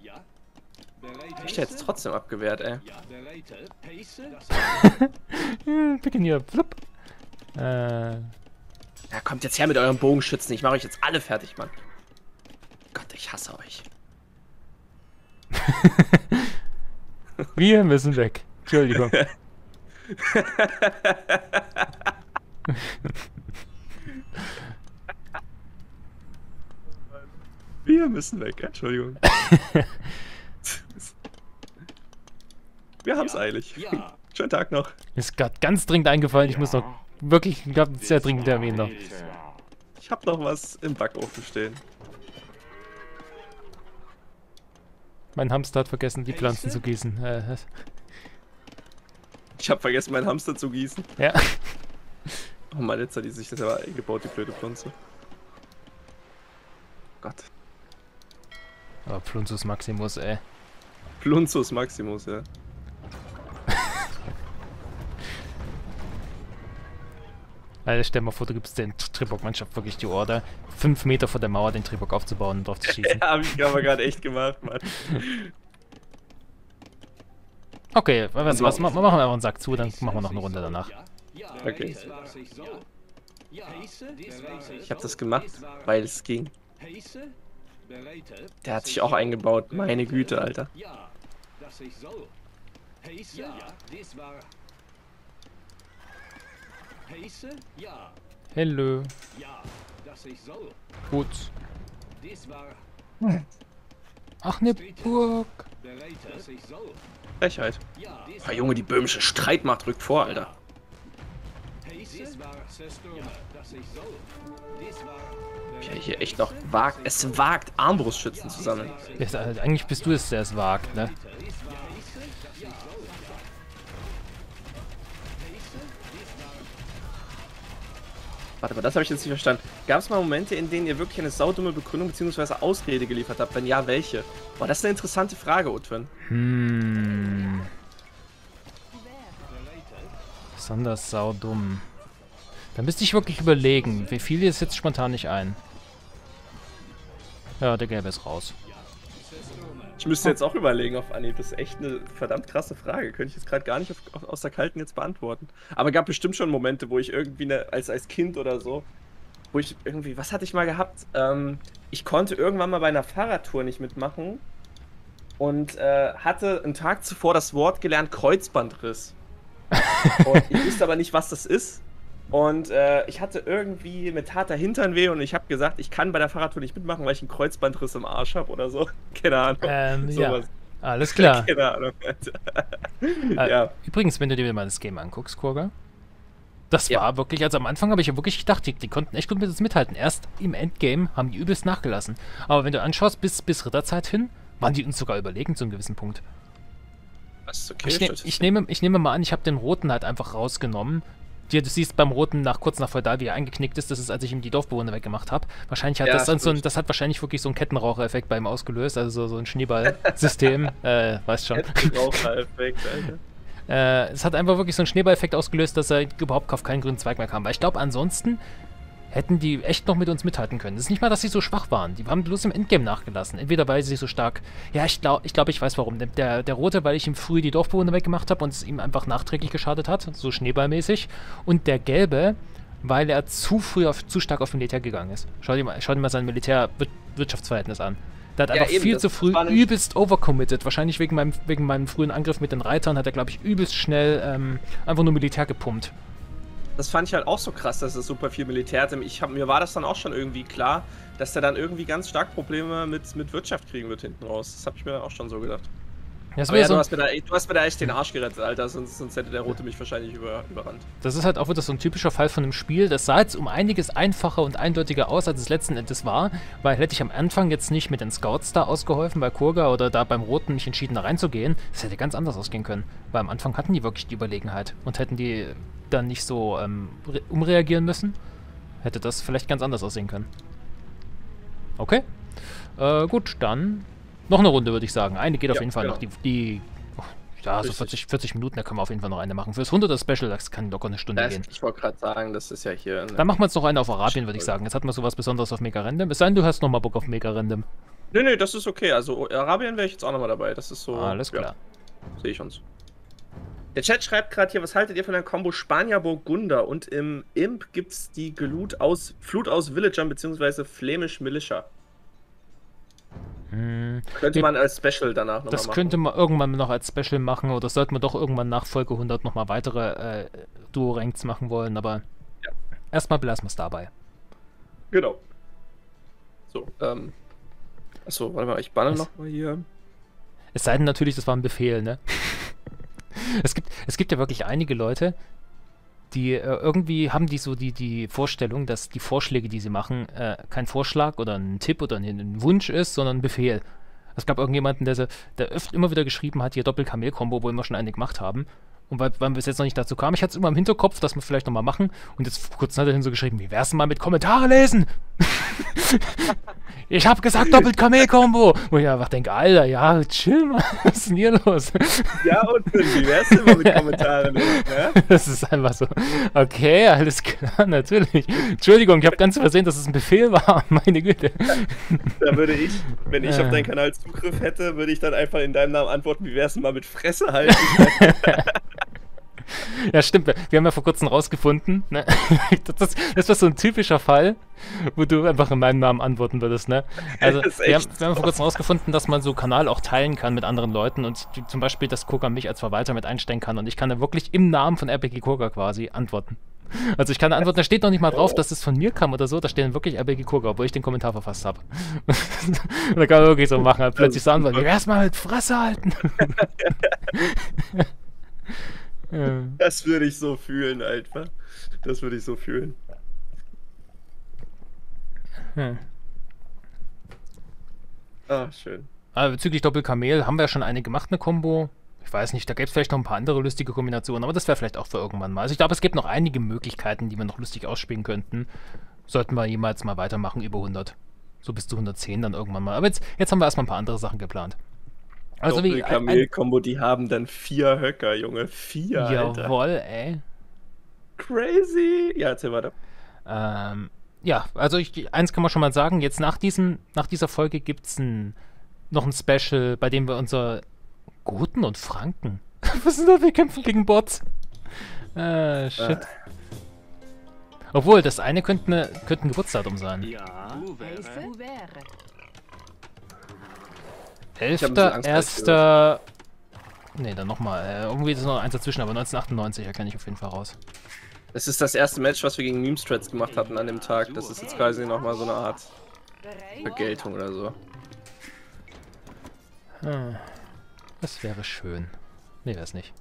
Ja. Ich hätte es trotzdem abgewehrt, ey. Picken hier, flupp. Äh. Ja, kommt jetzt her mit euren Bogenschützen. Ich mache euch jetzt alle fertig, Mann. Gott, ich hasse euch. Wir müssen weg. Entschuldigung. Wir müssen weg, Entschuldigung. Wir haben's ja, eilig. Ja. Schönen Tag noch. Ist gerade ganz dringend eingefallen, ich muss noch wirklich, ich glaube, sehr dringend Termin noch. Ich hab noch was im Backofen stehen. Mein Hamster hat vergessen, die Pflanzen zu gießen. Äh, ich hab vergessen, meinen Hamster zu gießen. Ja. Oh Mann, jetzt hat die sich das aber eingebaut, die blöde Pflanze. Gott. Aber Plunzus Maximus, ey. Plunzus Maximus, ja. Alter, stell mal vor, du gibst den Tribok-Mannschaft wirklich die Order, fünf Meter vor der Mauer den Tribok aufzubauen und drauf zu schießen. Ja, hab ich aber gerade echt gemacht, Mann. Okay, was, was, was, machen wir einfach einen Sack zu, dann machen wir noch eine Runde danach. Okay. Ich habe das gemacht, weil es ging. Der hat sich auch eingebaut. Meine Güte, Alter. Hello. Gut. Ach, ne Burg. Frechheit. Oh, Junge, die böhmische Streitmacht rückt vor, Alter. Ich habe hier echt noch wagt. Es wagt, Armbrustschützen zu sammeln. Ja, also eigentlich bist du es, der es wagt, ne? Warte mal, das habe ich jetzt nicht verstanden. Gab es mal Momente, in denen ihr wirklich eine saudumme Begründung bzw. Ausrede geliefert habt? Wenn ja, welche? Boah, das ist eine interessante Frage, Udwin. Hm. Besonders saudumm. Da müsste ich wirklich überlegen. Wie viel ist jetzt spontan nicht ein? Ja, der Gelbe ist raus. Ich müsste jetzt auch überlegen auf Anhieb. Das ist echt eine verdammt krasse Frage. Könnte ich jetzt gerade gar nicht auf, auf, aus der Kalten jetzt beantworten. Aber gab bestimmt schon Momente, wo ich irgendwie ne, als, als Kind oder so, wo ich irgendwie, was hatte ich mal gehabt? Ähm, ich konnte irgendwann mal bei einer Fahrradtour nicht mitmachen und äh, hatte einen Tag zuvor das Wort gelernt, Kreuzbandriss. Und ich wusste aber nicht, was das ist. Und äh, ich hatte irgendwie mit harter Hintern weh und ich habe gesagt, ich kann bei der Fahrradtour nicht mitmachen, weil ich einen Kreuzbandriss im Arsch habe oder so. Keine Ahnung. Ähm, so ja. Was. Alles klar. Keine Ahnung. äh, ja. Übrigens, wenn du dir mal das Game anguckst, Kurga, das ja. war wirklich, also am Anfang habe ich ja wirklich gedacht, die, die konnten echt gut mit uns mithalten. Erst im Endgame haben die übelst nachgelassen. Aber wenn du anschaust, bis, bis Ritterzeit hin, waren die uns sogar überlegen zu einem gewissen Punkt. Okay, ich, ne ich, nehme, ich nehme mal an, ich habe den Roten halt einfach rausgenommen. Dir, du siehst beim Roten nach kurz nach Feudal, wie er eingeknickt ist, das ist, als ich ihm die Dorfbewohner weggemacht habe. Wahrscheinlich hat ja, das dann so ein, das hat wahrscheinlich wirklich so einen Kettenrauchereffekt bei ihm ausgelöst, also so, so ein Schneeballsystem. äh, weißt schon. Kettenrauchereffekt, Alter. äh, es hat einfach wirklich so einen Schneeballeffekt ausgelöst, dass er überhaupt auf keinen grünen Zweig mehr kam. Weil ich glaube, ansonsten hätten die echt noch mit uns mithalten können. Es ist nicht mal, dass sie so schwach waren. Die haben bloß im Endgame nachgelassen. Entweder weil sie so stark... Ja, ich glaube, ich, glaub, ich weiß warum. Der, der Rote, weil ich ihm früh die Dorfbewohner weggemacht habe und es ihm einfach nachträglich geschadet hat. So schneeballmäßig. Und der Gelbe, weil er zu früh, auf, zu stark auf Militär gegangen ist. Schau dir mal, schau dir mal sein Militär-Wirtschaftsverhältnis an. Der hat ja, einfach eben, viel zu früh übelst overcommitted. Wahrscheinlich wegen meinem, wegen meinem frühen Angriff mit den Reitern hat er, glaube ich, übelst schnell ähm, einfach nur Militär gepumpt. Das fand ich halt auch so krass, dass es super viel Militär hatte. Ich hab, mir war das dann auch schon irgendwie klar, dass der dann irgendwie ganz stark Probleme mit, mit Wirtschaft kriegen wird hinten raus. Das habe ich mir dann auch schon so gedacht. Ja, ja, so du, hast mir da, du hast mir da echt den Arsch gerettet, Alter, sonst, sonst hätte der Rote mich wahrscheinlich über, überrannt. Das ist halt auch wieder so ein typischer Fall von einem Spiel, das sah jetzt um einiges einfacher und eindeutiger aus, als es letzten Endes war, weil hätte ich am Anfang jetzt nicht mit den Scouts da ausgeholfen bei Kurga oder da beim Roten mich entschieden da reinzugehen, das hätte ganz anders ausgehen können, weil am Anfang hatten die wirklich die Überlegenheit und hätten die dann nicht so ähm, umreagieren müssen, hätte das vielleicht ganz anders aussehen können. Okay, äh, gut, dann... Noch eine Runde, würde ich sagen. Eine geht ja, auf jeden Fall genau. noch. Die, die oh, ja, so vierzig, vierzig Minuten, da können wir auf jeden Fall noch eine machen. Fürs hunderter Special, das kann locker eine Stunde das, gehen. Ich wollte gerade sagen, das ist ja hier... Dann machen wir jetzt noch eine auf Arabien, würde ich sagen. Jetzt hatten wir sowas Besonderes auf Mega Random. Es sei denn, du hast nochmal Bock auf Mega Random. Nee, nee, das ist okay. Also Arabien wäre ich jetzt auch nochmal dabei. Das ist so... Alles klar. Ja, sehe ich uns. Der Chat schreibt gerade hier, was haltet ihr von der Kombo Spanier-Burgunder? Und im Imp gibt es die Glut aus, Flut aus Villagern bzw. Flämisch-Militia. Hm. Könnte man als Special danach nochmal machen. Das könnte man irgendwann noch als Special machen, oder sollten wir doch irgendwann nach Folge hundert nochmal weitere äh, Duo-Ranks machen wollen, aber ja. erstmal belassen wir es dabei. Genau. So, ähm. Achso, warte mal, ich banne nochmal hier. Es sei denn natürlich, das war ein Befehl, ne? es, gibt, es gibt ja wirklich einige Leute, die äh, irgendwie haben die so die, die Vorstellung, dass die Vorschläge, die sie machen, äh, kein Vorschlag oder ein Tipp oder ein, ein Wunsch ist, sondern ein Befehl. Es gab irgendjemanden, der, so, der öfter immer wieder geschrieben hat, hier Doppel-Kamel-Kombo, wo wir schon eine gemacht haben. Und weil, weil wir es jetzt noch nicht dazu kamen, ich hatte es immer im Hinterkopf, dass wir vielleicht nochmal machen. Und jetzt kurz nachher hin so geschrieben, wie wär's denn mal mit Kommentare lesen? Ich hab gesagt, Doppel-Kamel-Kombo. Wo ich einfach denke, Alter, ja, chill mal, was ist denn hier los? Ja, und wie wär's denn mal mit Kommentaren lesen, ne? Das ist einfach so, okay, alles klar, natürlich. Entschuldigung, ich habe ganz übersehen, dass es ein Befehl war, meine Güte. Da würde ich, wenn ich äh. auf deinen Kanal Zugriff hätte, würde ich dann einfach in deinem Namen antworten, wie wär's denn mal mit Fresse halten? Ja, stimmt. Wir haben ja vor kurzem rausgefunden, ne? Das, das war so ein typischer Fall, wo du einfach in meinem Namen antworten würdest, ne? Also, wir haben, wir haben vor kurzem rausgefunden, dass man so Kanal auch teilen kann mit anderen Leuten und zum Beispiel, dass Kurga mich als Verwalter mit einstellen kann und ich kann da wirklich im Namen von R P G Kurga quasi antworten. Also ich kann antworten, da steht noch nicht mal drauf, dass es von mir kam oder so, da steht wirklich R P G Kurga, obwohl ich den Kommentar verfasst habe. Da kann man wirklich so machen, halt plötzlich sagen, wir erst mal mit Fresse halten. Das würde ich so fühlen, einfach. Das würde ich so fühlen. Hm. Ah, schön. Aber bezüglich Doppelkamel haben wir ja schon eine gemacht, eine Kombo. Ich weiß nicht, da gäbe es vielleicht noch ein paar andere lustige Kombinationen, aber das wäre vielleicht auch für irgendwann mal. Also ich glaube, es gibt noch einige Möglichkeiten, die wir noch lustig ausspielen könnten. Sollten wir jemals mal weitermachen, über hundert. So bis zu hundertzehn dann irgendwann mal. Aber jetzt, jetzt haben wir erstmal ein paar andere Sachen geplant. Also wie Kamel-Kombo, die haben dann vier Höcker, Junge. Vier, Alter. Jawohl, ey. Crazy. Ja, erzähl weiter. Ähm, ja, also ich, eins kann man schon mal sagen. Jetzt nach, diesem, nach dieser Folge gibt es noch ein Special, bei dem wir unser... Goten und Franken. Was ist das? Wir kämpfen gegen Bots. Äh, shit. Obwohl, das eine könnte, ne, könnte ein Geburtsdatum sein. Ja. elfter erster Ne, dann nochmal. Irgendwie ist noch eins dazwischen, aber neunzehnhundertachtundneunzig erkenne ich auf jeden Fall raus. Es ist das erste Match, was wir gegen Meme-Strats gemacht hatten an dem Tag. Das ist jetzt quasi nochmal so eine Art Vergeltung oder so. Hm. Das wäre schön. Nee, wäre es nicht.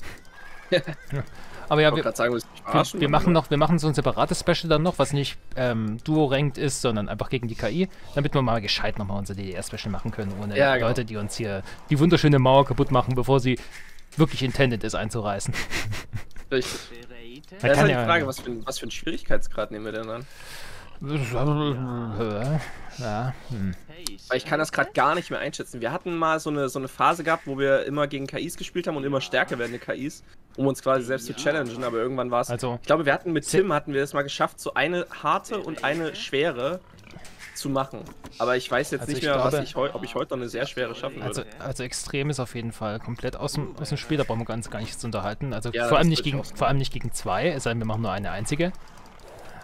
Aber ja, wir, sagen, wir, wir machen noch, wir machen so ein separates Special dann noch, was nicht ähm, Duo-ranked ist, sondern einfach gegen die K I, damit wir mal gescheit nochmal unser D D R-Special machen können, ohne ja, genau. Leute, die uns hier die wunderschöne Mauer kaputt machen, bevor sie wirklich intended ist, einzureißen. Richtig. Das ist halt die Frage, was für, was für einen Schwierigkeitsgrad nehmen wir denn an? Ja. Ja. Hm. Ich kann das gerade gar nicht mehr einschätzen. Wir hatten mal so eine, so eine Phase gehabt, wo wir immer gegen K Is gespielt haben und immer stärker werdende K Is, um uns quasi selbst zu challengen, aber irgendwann war es... Also, ich glaube, wir hatten mit Tim, hatten wir es mal geschafft, so eine harte und eine schwere zu machen. Aber ich weiß jetzt also nicht mehr, glaube, was ich ob ich heute noch eine sehr schwere schaffen würde. Also, also extrem ist auf jeden Fall komplett aus dem, aus dem Spiel, da brauchen wir ganz gar nichts zu unterhalten. Also ja, vor, allem nicht gegen, vor allem nicht gegen zwei, es sei denn, wir machen nur eine einzige.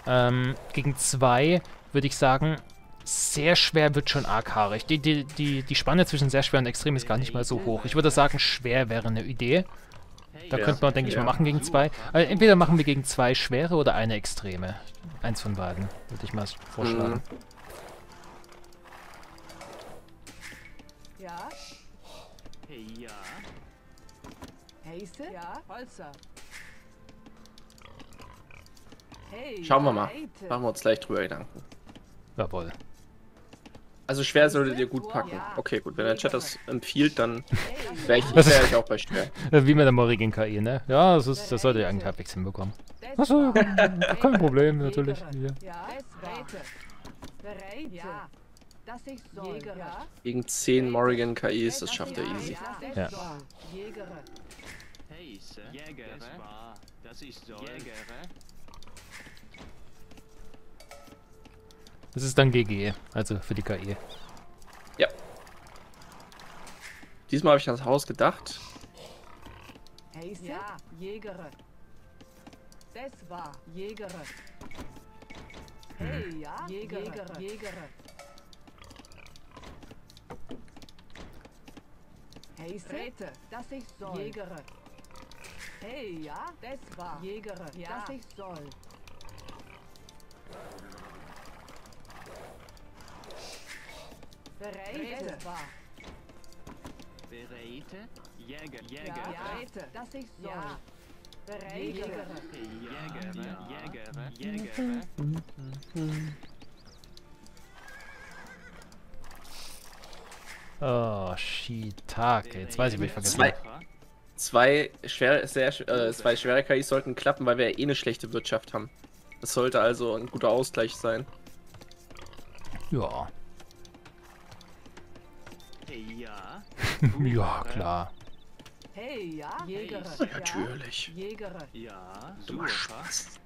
Ähm, gegen zwei würde ich sagen, sehr schwer wird schon arg haarig. Die, die, die, die Spanne zwischen sehr schwer und extrem ist gar nicht mal so hoch. Ich würde sagen, schwer wäre eine Idee. Da ja, könnte man, denke ja. ich mal, machen gegen zwei. Also entweder machen wir gegen zwei schwere oder eine extreme. Eins von beiden, würde ich mal vorschlagen. Ja. Hey, ja. Heise? Ja. Holzer. Schauen wir mal. Machen wir uns gleich drüber Gedanken. Jawohl. Also schwer solltet ihr gut packen. Okay, gut. Wenn der Chat das empfiehlt, dann wäre ich, wär ich auch bei schwer. Wie mit der morgigen K I, ne? Ja, das, ist, das sollte ihr eigentlich halbwegs hinbekommen. Achso, kein Problem, natürlich. Ja. Gegen zehn Morrigan K Is, das schafft er easy. Ja. Das ist so. Das ist dann G G, also für die K I. Ja. Diesmal habe ich ans Haus gedacht. Ja, Jägere. Das war Jägere. Hey, ja, Jägere, Jägere. Hey, Sete, dass ich soll. Jägere. Hey, ja, das war Jägere, ja. Dass ich soll. Bereite. Bereite. Jäger. Jäger. Bereite. Dass ich soll. Bereite. Jäger. Jäger. Jäger. Oh, Shiitake. Jetzt weiß ich, wie ich vergessen habe. Zwei, zwei, schwer, sehr, äh, zwei schwere K Is sollten klappen, weil wir ja eh eine schlechte Wirtschaft haben. Das sollte also ein guter Ausgleich sein. Ja. Ja. Ja, klar. Hey, ja. Jäger. Ja, natürlich. Jäger. Ja. Du Spaß.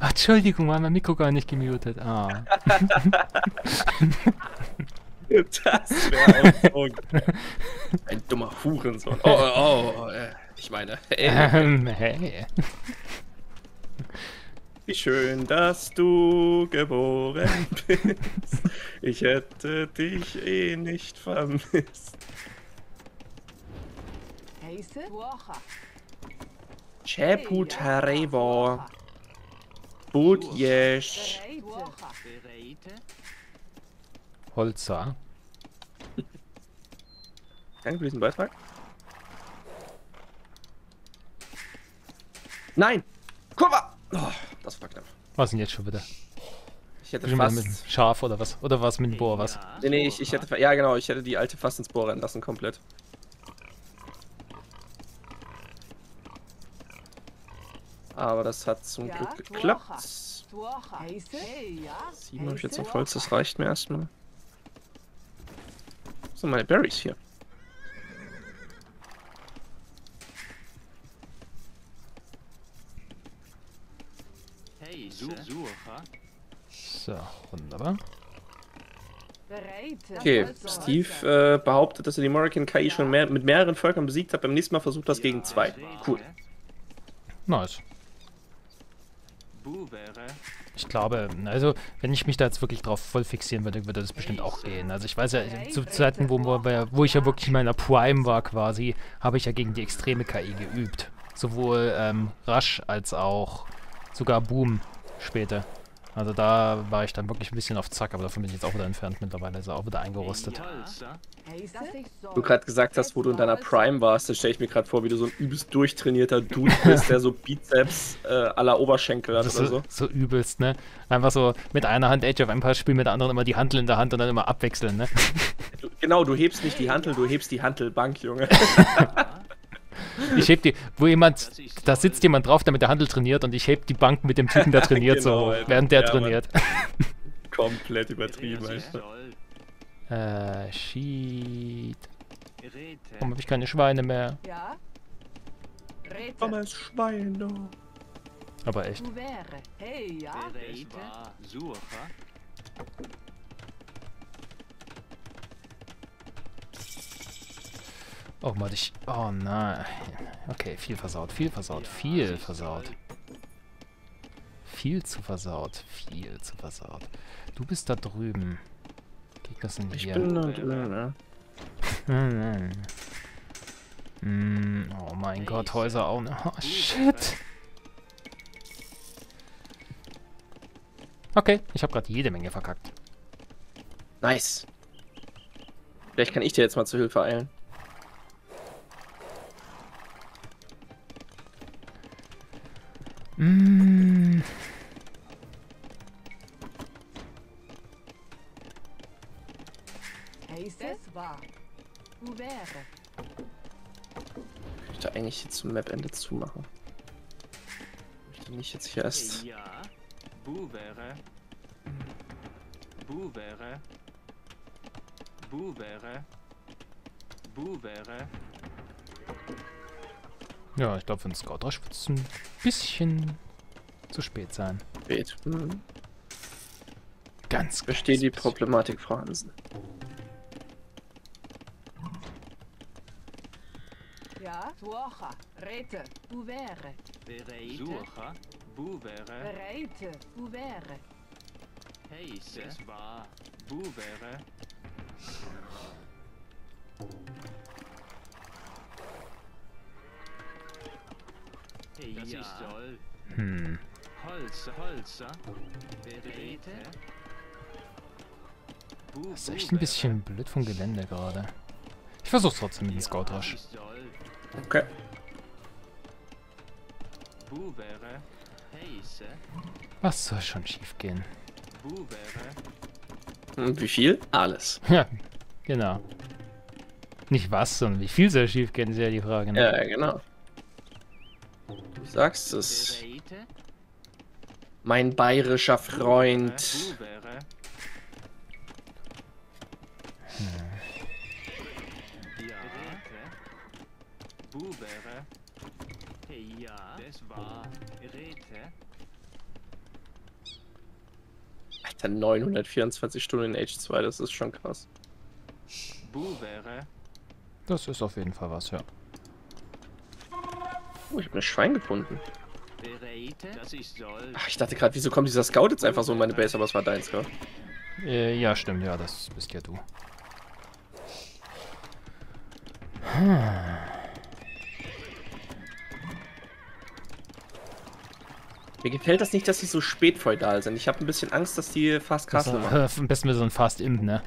Ach, Entschuldigung, war mein Mikro gar nicht gemutet. Ah. Das wäre ein, ein dummer Hurensohn. Oh, oh, oh, oh. Ich meine, ey. Ähm, hey. Wie schön, dass du geboren bist. Ich hätte dich eh nicht vermisst. Cheputarevo. Budjesch. Holzer. Danke für diesen Beitrag. Nein! Guck mal! Oh, das war knapp. Was denn jetzt schon wieder? Ich hätte schon fast... Mit Schaf oder was? Oder was mit dem Bohr, was? Nee, nee, ich, ich hätte... Ja, genau, ich hätte die alte fast ins Bohr rennen lassen, komplett. Aber das hat zum Glück geklappt. Sieben habe ich jetzt noch Holz, das reicht mir erstmal. Was sind meine Berries hier? So, wunderbar. Okay, Steve äh, behauptet, dass er die Morrigan-K I schon mehr, mit mehreren Völkern besiegt hat. Beim nächsten Mal versucht das gegen zwei. Cool. Nice. Ich glaube, also, wenn ich mich da jetzt wirklich drauf voll fixieren würde, würde das bestimmt auch gehen. Also ich weiß ja, zu Zeiten, wo, wo ich ja wirklich in meiner Prime war quasi, habe ich ja gegen die extreme K I geübt. Sowohl ähm, Rush als auch sogar Boom später. Also da war ich dann wirklich ein bisschen auf Zack, aber davon bin ich jetzt auch wieder entfernt mittlerweile, ist er auch wieder eingerostet. Du gerade gesagt hast, wo du in deiner Prime warst, da stelle ich mir gerade vor, wie du so ein übelst durchtrainierter Dude bist, der so Bizeps äh, à la Oberschenkel hat oder so. So übelst, ne? Einfach so mit einer Hand Age of Empires spielen, mit der anderen immer die Hantel in der Hand und dann immer abwechseln, ne? Du, genau, du hebst nicht die Hantel, du hebst die Hantelbank, Junge. Ich heb die, wo jemand, da sitzt jemand drauf, der mit der Handel trainiert und ich heb die Bank mit dem Typen, der trainiert, genau, so, Alter. Während der ja, trainiert. Komplett übertrieben, Alter. Äh, shit. Warum hab ich keine Schweine mehr? Ja. Armes Schwein, oh. Aber echt. Oh Mann, ich... Oh nein. Okay, viel versaut, viel versaut, viel versaut. Viel zu versaut, viel zu versaut. Du bist da drüben. Geht das denn hier? Ich bin da drüben, ne? mm, oh mein Gott, Häuser auch noch. Oh, shit. Okay, ich habe gerade jede Menge verkackt. Nice. Vielleicht kann ich dir jetzt mal zur Hilfe eilen. Mm. Ich möchte eigentlich jetzt zum Map-Ende zumachen. Ich möchte nicht jetzt hier erst. Ja, ich glaube, für den Scout Rush wird es ein bisschen zu spät sein. Spät. Mhm. Ganz, ganz. Verstehe die Problematik, Frau Hansen. Ja, Suocha, Rete, Buvere. Suocha, Buvere. Rete, Buvere. Hey, es war Buvere. Das ja. Ist toll. Hm. Holzer, Holzer. Berete. Das ist echt ein bisschen blöd vom Gelände gerade. Ich versuch's trotzdem mit dem Scout Rush. Okay. Was soll schon schief gehen? Und wie viel? Alles. Ja, genau. Nicht was, sondern wie viel soll schief gehen, ist ja die Frage. Ne? Ja, genau. Du sagst es. Mein bayerischer Freund. Hm. Alter, neunhundertvierundzwanzig Stunden in Age zwei, das ist schon krass. Das ist auf jeden Fall was, ja. Oh, ich habe ein Schwein gefunden. Ach, ich dachte gerade, wieso kommt dieser Scout jetzt einfach so in meine Base, aber es war dein Scout. Äh, ja, stimmt, ja, das bist ja du. Hm. Mir gefällt das nicht, dass sie so spät feudal sind. Ich habe ein bisschen Angst, dass die Fast Castle machen. Am besten mit so einem Fast Imp, ne?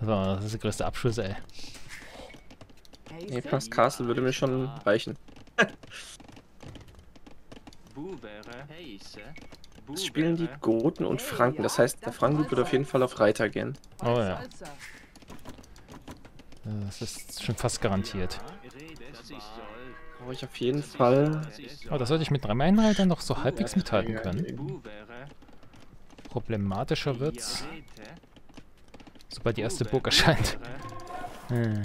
So, das ist der größte Abschluss, ey. Nee, Fast Castle würde mir schon reichen. Das spielen die Goten und Franken. Das heißt, der Frankenblut wird auf jeden Fall auf Reiter gehen. Oh ja. Das ist schon fast garantiert. Brauche ich auf jeden Fall... Oh, das sollte ich mit drei Einreitern noch so halbwegs mithalten können. Problematischer wird's, sobald die erste Burg erscheint. Hm.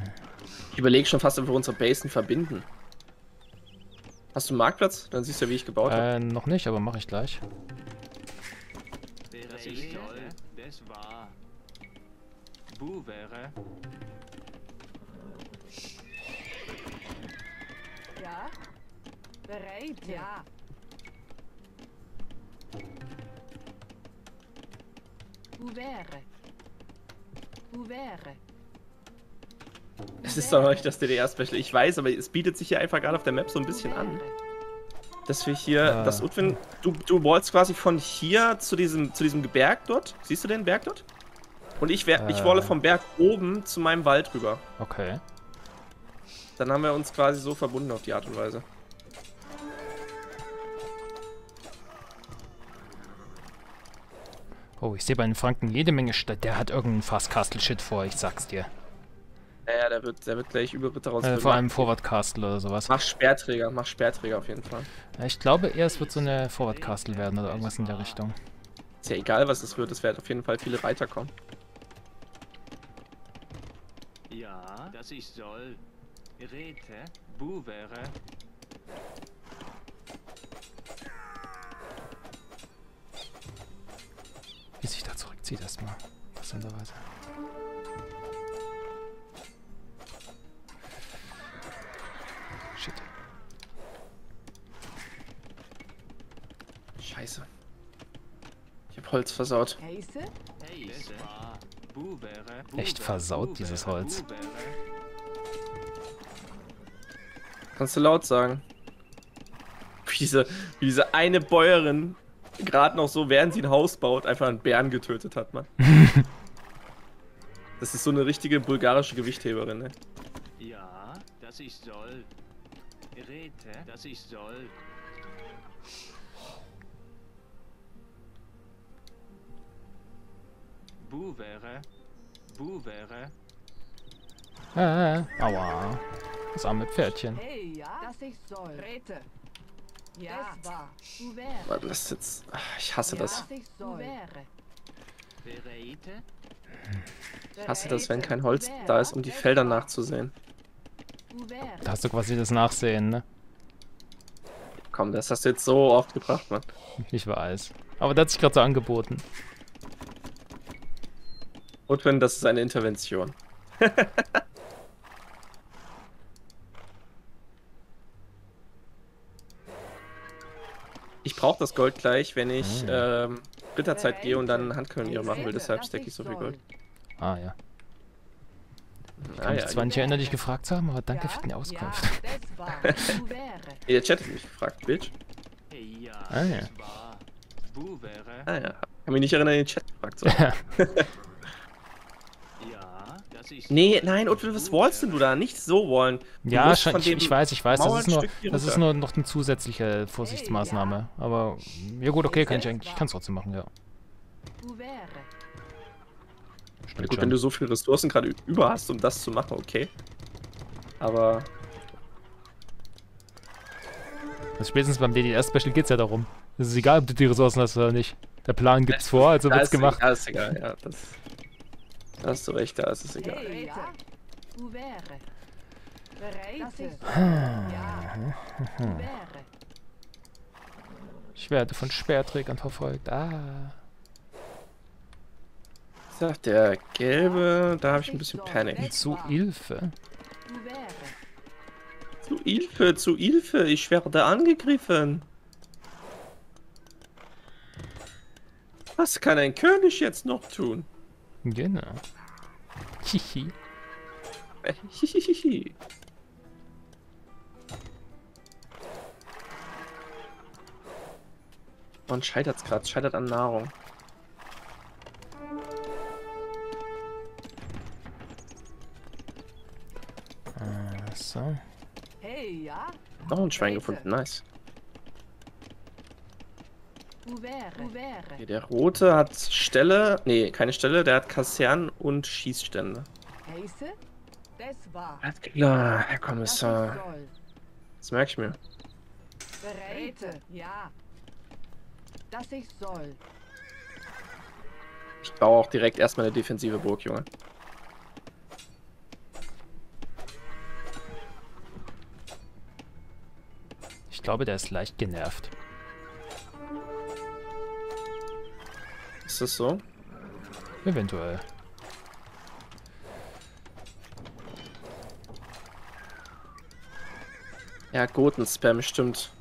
Ich überlege schon fast, ob wir unsere Basen verbinden. Hast du einen Marktplatz? Dann siehst du ja, wie ich gebaut äh, habe. Noch nicht, aber mache ich gleich. Ja. Bereit, ja. Buvere. Buvere. Es ist doch nicht das D D R-Special, ich weiß, aber es bietet sich hier einfach gerade auf der Map so ein bisschen an. Dass wir hier, ja. das Udwin, du, du wolltest quasi von hier zu diesem, zu diesem Berg dort, siehst du den Berg dort? Und ich, äh. ich wolle vom Berg oben zu meinem Wald rüber. Okay. Dann haben wir uns quasi so verbunden auf die Art und Weise. Oh, ich sehe bei den Franken jede Menge Stadt. Der hat irgendeinen Fast-Castle-Shit vor, ich sag's dir. Naja, der wird, der wird gleich übel Ritter raus. Äh, vor allem Forward Castle oder sowas. Mach Sperrträger, mach Sperrträger auf jeden Fall. Ich glaube eher, es wird so eine Forward Castle werden oder irgendwas in der Richtung. Ist ja egal, was es wird, es werden auf jeden Fall viele Reiter kommen. Ja, dass ich soll. Rete, Buvere. Wie sich da zurückzieht erstmal. Interessanterweise. Scheiße. Ich hab Holz versaut. Echt versaut, dieses Holz. Kannst du laut sagen. Wie diese, wie diese eine Bäuerin gerade noch so, während sie ein Haus baut, einfach einen Bären getötet hat, Mann. Das ist so eine richtige bulgarische Gewichtheberin, ne? Ja, dass ich soll. Rete, dass ich soll. Buvere, Buvere. Äh, aua. Das arme Pferdchen. Hey, ja, dass ich soll. Rete. Ja, das war. Warte, das ist jetzt. Ach, ich hasse ja, das. Ich hasse das, wenn kein Holz da ist, um die Felder nachzusehen. Da hast du quasi das Nachsehen, ne? Komm, das hast du jetzt so oft gebracht, Mann. Ich weiß. Aber das hat sich gerade so angeboten. Und wenn, das ist eine Intervention. Ich brauche das Gold gleich, wenn ich hm. ähm, Ritterzeit gehe und dann Handkanoniere machen will, deshalb stecke ich so viel Gold. Ah ja. Ich kann mich ah, zwar ja. nicht erinnern, dich gefragt zu haben, aber danke ja, für die Auskunft. Ja, nee, der Chat hat mich gefragt, Bitch. Ah ja. Ah ja. Kann mich nicht erinnern, den Chat gefragt zu haben. Nee, nein, Udwin, was wallst denn du da? Nicht so wallen. Du ja, schon, ich, ich weiß, ich weiß, das ist nur, das ist nur noch eine zusätzliche Vorsichtsmaßnahme. Aber, ja gut, okay, kann ich eigentlich, ich kann es trotzdem machen, ja. Ja, gut, wenn du so viele Ressourcen gerade über hast, um das zu machen, okay. Aber... Also spätestens beim D D R-Special geht es ja darum. Es ist egal, ob du die Ressourcen hast oder nicht. Der Plan gibt's vor, also wird's gemacht. Ja, ist egal, ja. Das, da hast du recht, da ist es egal. Ich werde von Sperrträgern verfolgt. Ah... Der gelbe, da habe ich ein bisschen Panik. Zu Hilfe. Zu Hilfe, zu Hilfe, ich werde angegriffen. Was kann ein König jetzt noch tun? Genau. Hihi. Hihihihi. Man scheitert es gerade, scheitert an Nahrung. Äh, so. Hey, ja. Noch ein Schwein gefunden, nice. Okay, der Rote hat Ställe, nee, keine Ställe, der hat Kasernen und Schießstände. Alles klar, Herr Kommissar. Das merke ich mir. Beräte, ja. Dass ich soll. Ich baue auch direkt erstmal eine defensive Burg, Junge. Ich glaube, der ist leicht genervt. Ist das so? Eventuell. Ja, Goten-Spam, stimmt.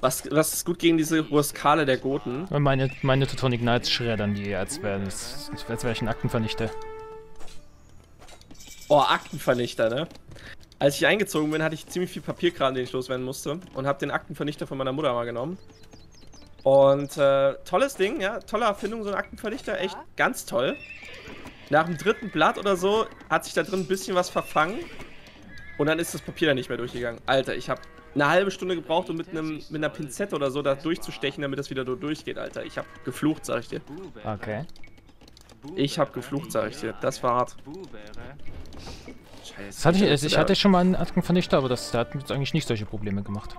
Was, was ist gut gegen diese Ruskale der Goten? Meine, meine Teutonic Knights schreddern die, als wäre wär ich ein Aktenvernichter. Oh, Aktenvernichter, ne? Als ich eingezogen bin, hatte ich ziemlich viel Papierkram, den ich loswerden musste. Und habe den Aktenvernichter von meiner Mutter mal genommen. Und äh, tolles Ding, ja. Tolle Erfindung, so ein Aktenvernichter. Echt ganz toll. Nach dem dritten Blatt oder so hat sich da drin ein bisschen was verfangen. Und dann ist das Papier da nicht mehr durchgegangen. Alter, ich habe eine halbe Stunde gebraucht, um mit, einem, mit einer Pinzette oder so da durchzustechen, damit das wieder so durchgeht, Alter. Ich hab geflucht, sag ich dir. Okay. Ich hab geflucht, sag ich dir. Das war hart. Scheiße. Das hatte ich, ich hatte schon mal einen Aktenvernichter, aber das, der hat jetzt eigentlich nicht solche Probleme gemacht.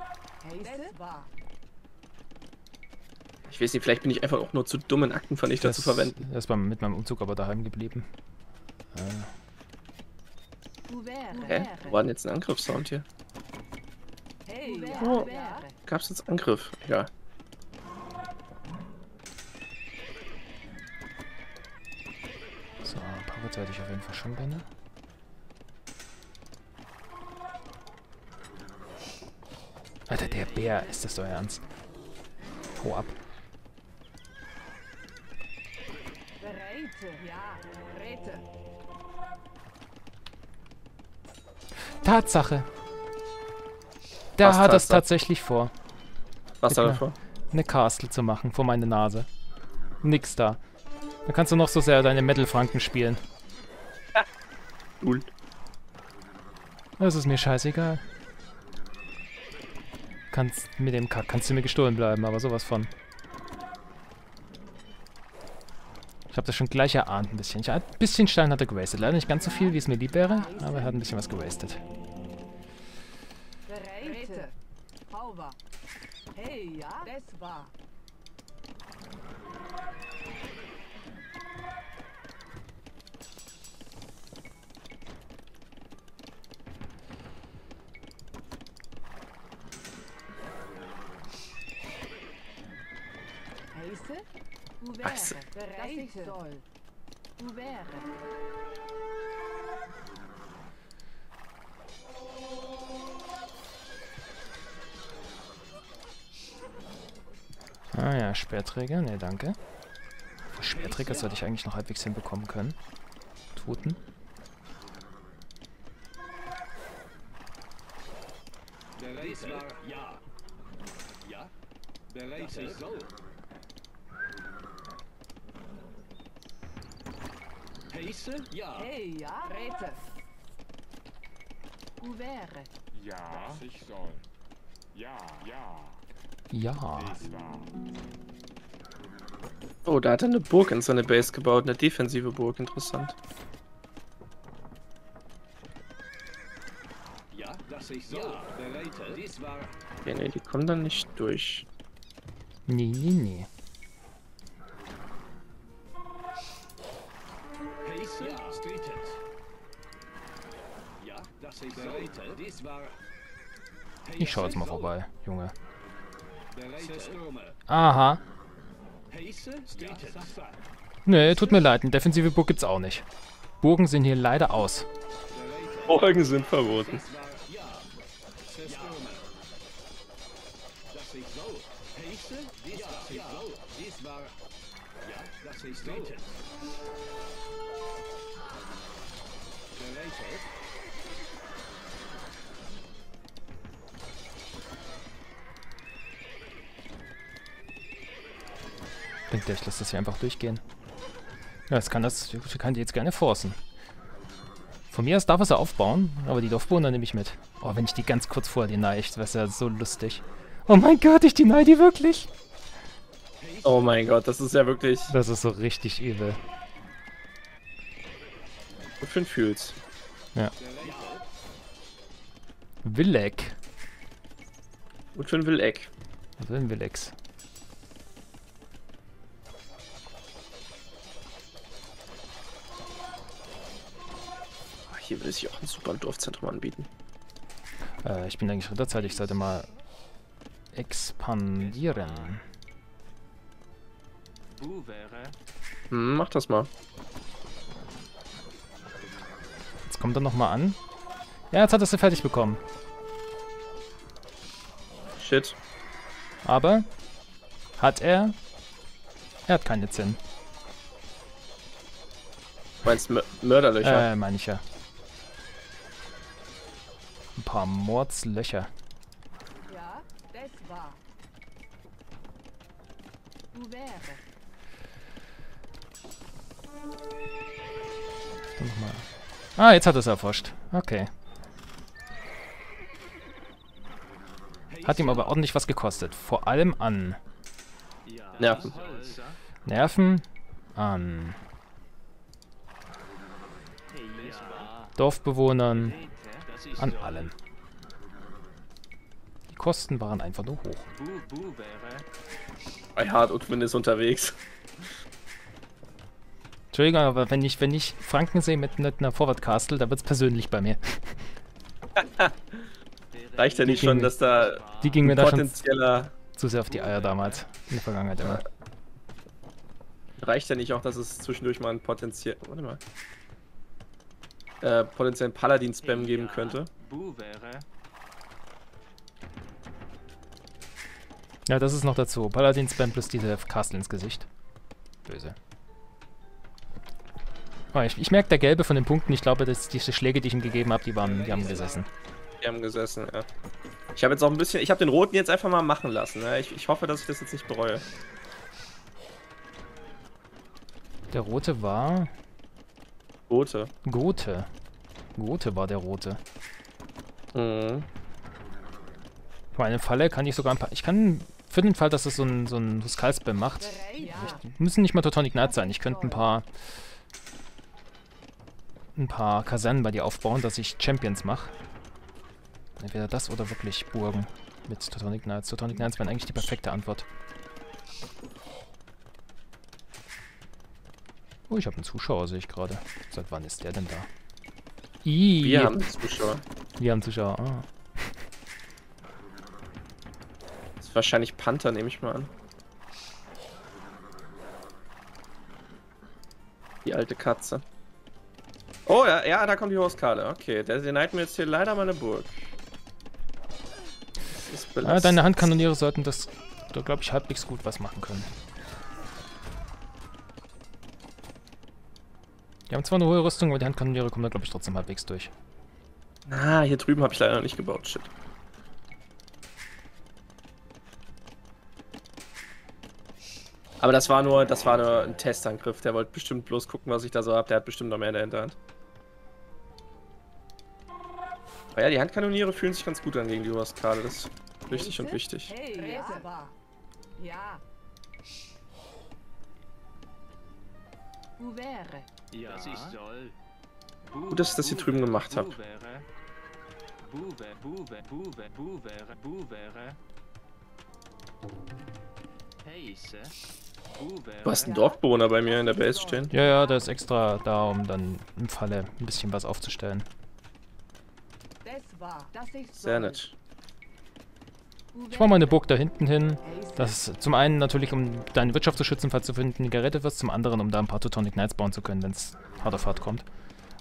Ich weiß nicht, vielleicht bin ich einfach auch nur zu dumm, einen Aktenvernichter das, zu verwenden. Das ist mit meinem Umzug aber daheim geblieben. Äh. Hä? Wo war denn jetzt ein Angriffssound hier? Oh, gab's jetzt Angriff? Ja. So, Parrots werde ich auf jeden Fall schon gerne. Alter, der Bär, ist das doch ernst? Hau ab. Tatsache! Der hat es tatsächlich vor. Was hat er vor? Eine Castle zu machen, vor meine Nase. Nix da. Da kannst du noch so sehr deine Metal-Franken spielen. Ja. Cool. Das ist mir scheißegal. Kannst mit dem Kack, kannst du mir gestohlen bleiben, aber sowas von. Ich habe das schon gleich erahnt ein bisschen. Ich, ein bisschen Stein hat er gewastet. Leider nicht ganz so viel, wie es mir lieb wäre, aber er hat ein bisschen was gewastet. Hey, ja, das war. Heiße? Ah ja, Speerträger, ne danke. Speerträger sollte ich eigentlich noch halbwegs hinbekommen können. Toten. Ja, ja. Ja. Oh, da hat er eine Burg in seine Base gebaut, eine defensive Burg, interessant. Ja, dass ich so bereite. Dies war. Okay, nee, die kommen dann nicht durch. Nee, nee, nee. Ja, dass ich bereite. Dies war. Ich schau jetzt mal vorbei, Junge. Aha. Nee, tut mir leid, eine defensive Burg gibt's auch nicht. Burgen sind hier leider aus. Burgen sind verboten. Status. Donated. Denkt ihr, ich lasse das hier einfach durchgehen? Ja, das kann das. Ich kann die jetzt gerne forcen. Von mir aus darf es ja aufbauen, aber die Dorfbewohner nehme ich mit. Oh, wenn ich die ganz kurz vorher deny, das wäre ja so lustig. Oh mein Gott, ich deny die wirklich. Oh mein Gott, das ist ja wirklich... Das ist so richtig evil. Fünf Fühls. Ja. Willek. Und schön Willek. Also in Willeks. Hier würde sich auch ein super Dorfzentrum anbieten. Äh, ich bin eigentlich unterzeitig, ich sollte mal expandieren. Hm, mach das mal. Jetzt kommt er nochmal an. Ja, jetzt hat er es fertig bekommen. Shit. Aber hat er... Er hat keine Zinn. Meinst du Mörderlöcher? Äh, meine ich ja. Ein paar Mordslöcher. Ja, das war. Du wäre. Nochmal. Ah, jetzt hat er es erforscht. Okay. Hat ihm aber ordentlich was gekostet. Vor allem an Nerven. Nerven an Dorfbewohnern, an allem. Die Kosten waren einfach nur hoch. Bei Hard Udwin ist unterwegs. Entschuldigung, aber wenn ich, wenn ich Franken sehe mit einer Forward Castle, da wird's persönlich bei mir. Reicht ja nicht schon, dass da die ging mir da schon zu sehr auf die Eier damals in der Vergangenheit immer. Reicht ja nicht auch, dass es zwischendurch mal ein potenziell, warte mal, äh, potenziellen Paladin-Spam geben könnte. Ja, das ist noch dazu. Paladin-Spam plus diese Castle ins Gesicht. Böse. Oh, ich, ich merke der Gelbe von den Punkten. Ich glaube, dass diese Schläge, die ich ihm gegeben habe, die waren, die haben gesessen. Die haben gesessen, ja. Ich habe jetzt auch ein bisschen... Ich habe den Roten jetzt einfach mal machen lassen. Ne? Ich, ich hoffe, dass ich das jetzt nicht bereue. Der Rote war... Gote. Gote. Gote war der Rote. Mhm. Ich meine, im Falle kann ich sogar ein paar... Ich kann... Für den Fall, dass es so ein, so ein Huskal-Spam macht. Ja. Ich, müssen nicht mal Teutonic Knights sein. Ich könnte ein paar... ein paar Kasernen bei dir aufbauen, dass ich Champions mache. Entweder das oder wirklich Burgen mit Teutonic Knights. Teutonic Knights wären eigentlich die perfekte Antwort. Oh, ich habe einen Zuschauer, sehe ich gerade. Seit wann ist der denn da? Ii. Wir haben einen Zuschauer. Wir haben einen Zuschauer, ah. Das ist wahrscheinlich Panther, nehme ich mal an. Die alte Katze. Oh, ja, ja, da kommt die Hauskarte. Okay, der denied mir jetzt hier leider meine Burg. Das ist belastend. Ah, deine Handkanoniere sollten das, da glaube ich, halbwegs gut was machen können. Die haben zwar eine hohe Rüstung, aber die Handkanoniere kommen da, glaube ich, trotzdem halbwegs durch. Ah, hier drüben habe ich leider noch nicht gebaut. Shit. Aber das war nur, das war nur ein Testangriff. Der wollte bestimmt bloß gucken, was ich da so habe. Der hat bestimmt noch mehr in der Hinterhand. Aber ja, die Handkanoniere fühlen sich ganz gut an gegen die Huskale. Das ist richtig und wichtig. Ja. Gut, dass ich das hier drüben gemacht habe. Du hast einen Dorfbewohner bei mir in der Base stehen? Ja, ja, der ist extra da, um dann im Falle ein bisschen was aufzustellen. Sehr nett. Ich mache mal eine Burg da hinten hin. Das ist zum einen natürlich, um deine Wirtschaft zu schützen, falls du hinten gerettet wirst. Zum anderen, um da ein paar Teutonic Knights bauen zu können, wenn es hart auf hart kommt.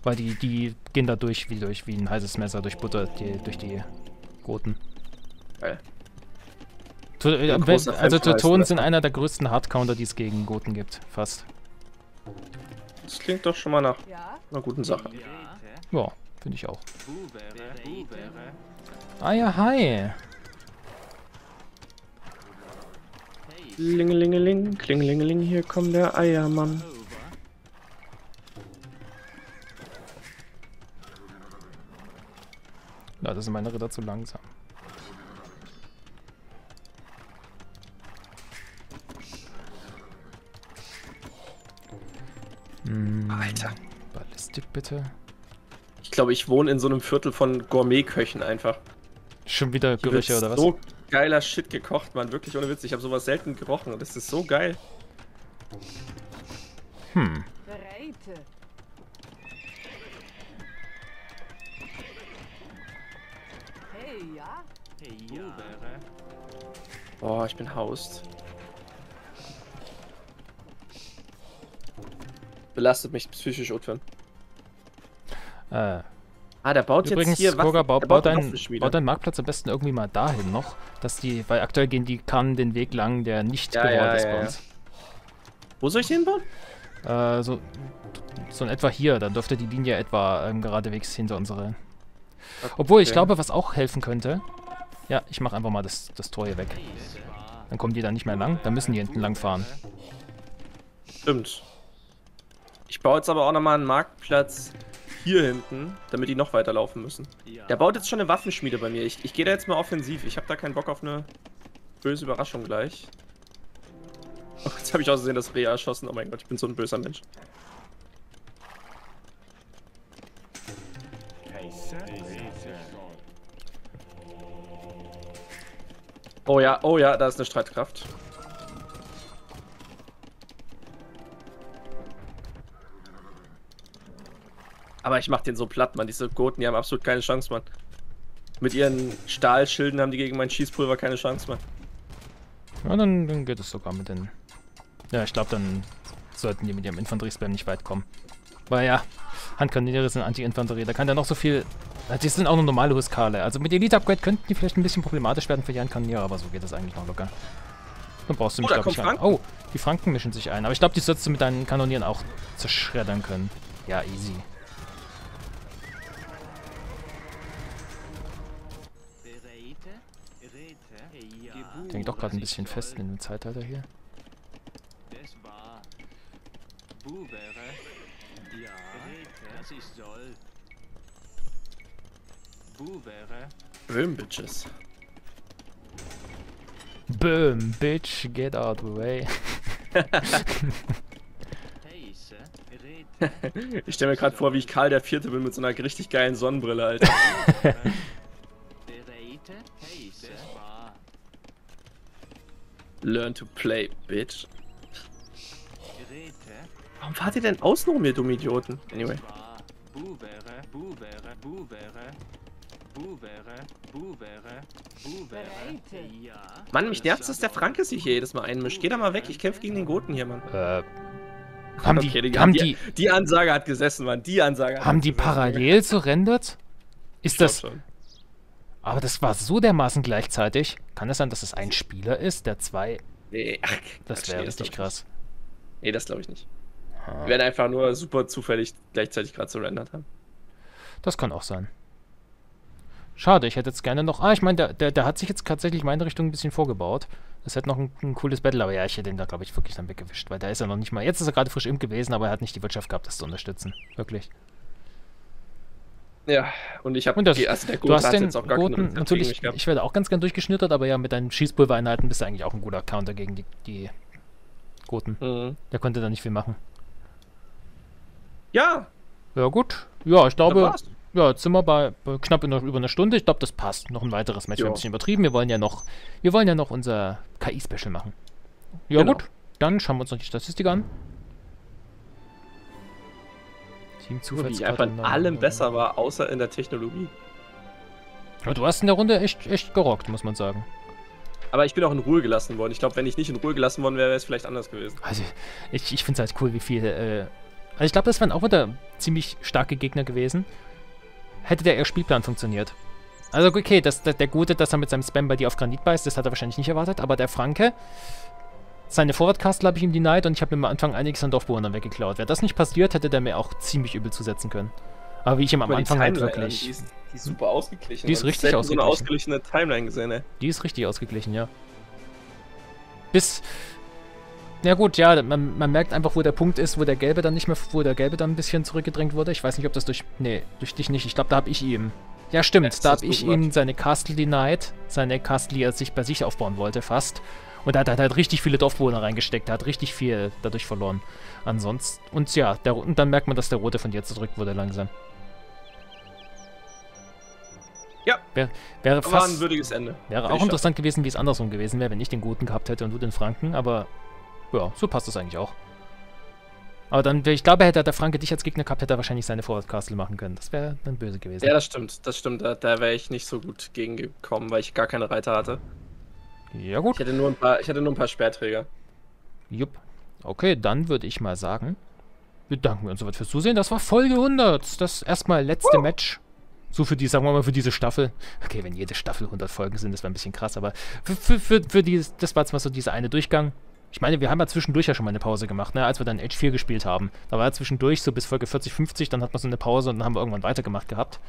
Weil die, die gehen da durch wie, durch wie ein heißes Messer, durch Butter, die, durch die Goten. Geil. To, also Teutonen sind einer der größten Hardcounter, die es gegen Goten gibt, fast. Das klingt doch schon mal nach einer guten Sache. Ja, finde ich auch. Ah ja, hi. Klingelingeling, klingelingeling, hier kommt der Eiermann. Na, das sind meine Ritter zu langsam. Alter. Ballistik bitte. Ich glaube, ich wohne in so einem Viertel von Gourmetköchen einfach. Schon wieder Gerüche oder was? So geiler Shit gekocht, Mann. Wirklich ohne Witz. Ich habe sowas selten gerochen und es ist so geil. Hm. Boah, ich bin haust. Belastet mich psychisch, Udwin. Äh. Ah, der baut übrigens, jetzt hier... Kurga, baut, baut, dein, baut deinen Marktplatz am besten irgendwie mal dahin noch, dass die... Weil aktuell gehen die Kannen den Weg lang, der nicht ja, gerollt ja, ist ja, bei uns. Ja. Wo soll ich den bauen? Äh, so... So in etwa hier, dann dürfte die Linie etwa ähm, geradewegs hinter uns rein. Okay. Obwohl, ich glaube, was auch helfen könnte... Ja, ich mach einfach mal das, das Tor hier weg. Dann kommen die da nicht mehr lang, dann müssen die hinten lang fahren. Stimmt. Ich baue jetzt aber auch nochmal einen Marktplatz hier hinten, damit die noch weiter laufen müssen. Ja. Der baut jetzt schon eine Waffenschmiede bei mir. Ich, ich gehe da jetzt mal offensiv. Ich habe da keinen Bock auf eine böse Überraschung gleich. Oh, jetzt habe ich aus Versehen das Reh erschossen. Oh mein Gott, ich bin so ein böser Mensch. Oh ja, oh ja, da ist eine Streitkraft. Aber ich mach den so platt, Mann. Diese Goten, die haben absolut keine Chance, Mann. Mit ihren Stahlschilden haben die gegen mein Schießpulver keine Chance, Mann. Ja, dann, dann geht es sogar mit den... Ja, ich glaube, dann sollten die mit ihrem Infanteriespam nicht weit kommen. Weil ja, Handkanoniere sind Anti-Infanterie. Da kann der noch so viel... Die sind auch nur normale Huskale. Also mit Elite-Upgrade könnten die vielleicht ein bisschen problematisch werden für die Handkanoniere, aber so geht das eigentlich noch locker. Dann brauchst du mich, oh, glaube ich, an. Oh, die Franken mischen sich ein. Aber ich glaube, die sollst du mit deinen Kanonieren auch zerschreddern können. Ja, easy. Ich denke doch gerade ein bisschen fest in dem Zeitalter hier. Böhm, Bitches. Böhm, Bitch, get out of the way. Ich stelle mir gerade vor, wie ich Karl der Vierte bin mit so einer richtig geilen Sonnenbrille, Alter. Learn to play, bitch. Warum fahrt ihr denn außen rum, ihr dummen Idioten? Anyway. Mann, mich nervt, dass der Franke sich hier jedes Mal einmischt. Geh da mal weg, ich kämpfe gegen den Goten hier, Mann. Äh. Haben okay, die, haben die, die... Die Ansage hat gesessen, Mann. Die Ansage hat Haben die gesessen. Parallel surrendert? Ist ich das... Schon. Aber das war so dermaßen gleichzeitig. Kann es sein, dass es ein Spieler ist, der zwei... Nee, ach, das wäre nee, richtig das krass. Nee, das glaube ich nicht. Ah. Wir werden einfach nur super zufällig gleichzeitig gerade surrendert haben. Das kann auch sein. Schade, ich hätte jetzt gerne noch... Ah, ich meine, der, der, der hat sich jetzt tatsächlich meine Richtung ein bisschen vorgebaut. Das hätte noch ein, ein cooles Battle, aber ja, ich hätte den da, glaube ich, wirklich dann weggewischt. Weil da ist er noch nicht mal... Jetzt ist er gerade frisch imp gewesen, aber er hat nicht die Wirtschaft gehabt, das zu unterstützen. Wirklich. Ja, und ich habe... Also der Goten, du hast den jetzt auch gar Goten, natürlich, ich, ich werde auch ganz gern durchgeschnittert, aber ja, mit deinen Schießpulvereinheiten bist du eigentlich auch ein guter Counter gegen die, die Goten. Mhm. Der konnte da nicht viel machen. Ja. Ja, gut. Ja, ich glaube, ja, jetzt sind wir bei, bei knapp in der, über einer Stunde. Ich glaube, das passt. Noch ein weiteres Match. Wir haben ein bisschen übertrieben. Wir wollen ja noch, wir wollen ja noch unser K I-Special machen. Ja, genau. Gut. Dann schauen wir uns noch die Statistik an. Die einfach in allem besser war, außer in der Technologie. Aber du hast in der Runde echt, echt gerockt, muss man sagen. Aber ich bin auch in Ruhe gelassen worden. Ich glaube, wenn ich nicht in Ruhe gelassen worden wäre, wäre es vielleicht anders gewesen. Also, ich, ich finde es halt cool, wie viel... Äh also, ich glaube, das wären auch wieder ziemlich starke Gegner gewesen. Hätte der eher Spielplan funktioniert. Also, okay, das, der, der Gute, dass er mit seinem Spam bei dir auf Granit beißt, das hat er wahrscheinlich nicht erwartet. Aber der Franke... Seine Vorratkastler habe ich ihm denied und ich habe mir am Anfang einiges an Dorfbewohnern weggeklaut. Wäre das nicht passiert, hätte der mir auch ziemlich übel zusetzen können. Aber wie ich ihm am Anfang halt wirklich... Die ist, die ist super ausgeglichen. Die ist richtig ausgeglichen. Ich habe so eine ausgeglichene Timeline gesehen, ey. Die ist richtig ausgeglichen, ja. Bis... Ja gut, ja, man, man merkt einfach, wo der Punkt ist, wo der Gelbe dann nicht mehr, wo der Gelbe dann ein bisschen zurückgedrängt wurde. Ich weiß nicht, ob das durch... Nee, durch dich nicht. Ich glaube, da habe ich ihm... Ja stimmt, ja, da habe ich ihm seine Castle denied, seine Castle, die er sich bei sich aufbauen wollte, fast. Und da hat er halt richtig viele Dorfbewohner reingesteckt, er hat richtig viel dadurch verloren. Ansonsten, und ja, der, und dann merkt man, dass der Rote von dir zurück wurde langsam. Ja, wäre, wäre fast, war ein würdiges Ende. Wäre auch interessant gewesen, wie es andersrum gewesen wäre, wenn ich den Guten gehabt hätte und du den Franken, aber ja, so passt das eigentlich auch. Aber dann, ich glaube, hätte der Franke dich als Gegner gehabt, hätte er wahrscheinlich seine Vorratkastel machen können. Das wäre dann böse gewesen. Ja, das stimmt, das stimmt. Da, da wäre ich nicht so gut gegengekommen, weil ich gar keine Reiter hatte. Ja gut. Ich hatte nur ein paar, ich hatte nur ein paar Speerträger. Jupp. Okay, dann würde ich mal sagen, bedanken wir uns soweit fürs Zusehen. Das war Folge hundert. Das erstmal letzte uh. Match. So für die, sagen wir mal, für diese Staffel. Okay, wenn jede Staffel hundert Folgen sind, das wäre ein bisschen krass, aber für, für, für, für die, das war jetzt mal so dieser eine Durchgang. Ich meine, wir haben ja zwischendurch ja schon mal eine Pause gemacht, ne? Als wir dann Age vier gespielt haben. Da war ja zwischendurch so bis Folge vierzig, fünfzig, dann hat man so eine Pause und dann haben wir irgendwann weitergemacht gehabt.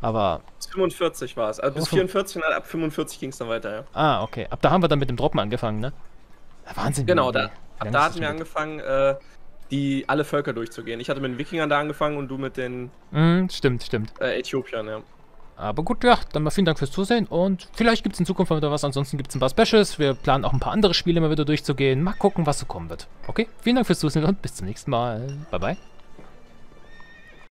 Aber... Bis fünfundvierzig war es. Also bis vierundvierzig und dann ab fünfundvierzig ging es dann weiter, ja. Ah, okay. Ab da haben wir dann mit dem Droppen angefangen, ne? Wahnsinn. Genau, da, ab da hatten wir angefangen, äh, die alle Völker durchzugehen. Ich hatte mit den Wikingern da angefangen und du mit den... Mm, stimmt, stimmt. Äh, Äthiopiern, ja. Aber gut, ja, dann mal vielen Dank fürs Zusehen und vielleicht gibt es in Zukunft mal wieder was, ansonsten gibt es ein paar Specials. Wir planen auch ein paar andere Spiele mal wieder durchzugehen. Mal gucken, was so kommen wird. Okay, vielen Dank fürs Zusehen und bis zum nächsten Mal. Bye, bye.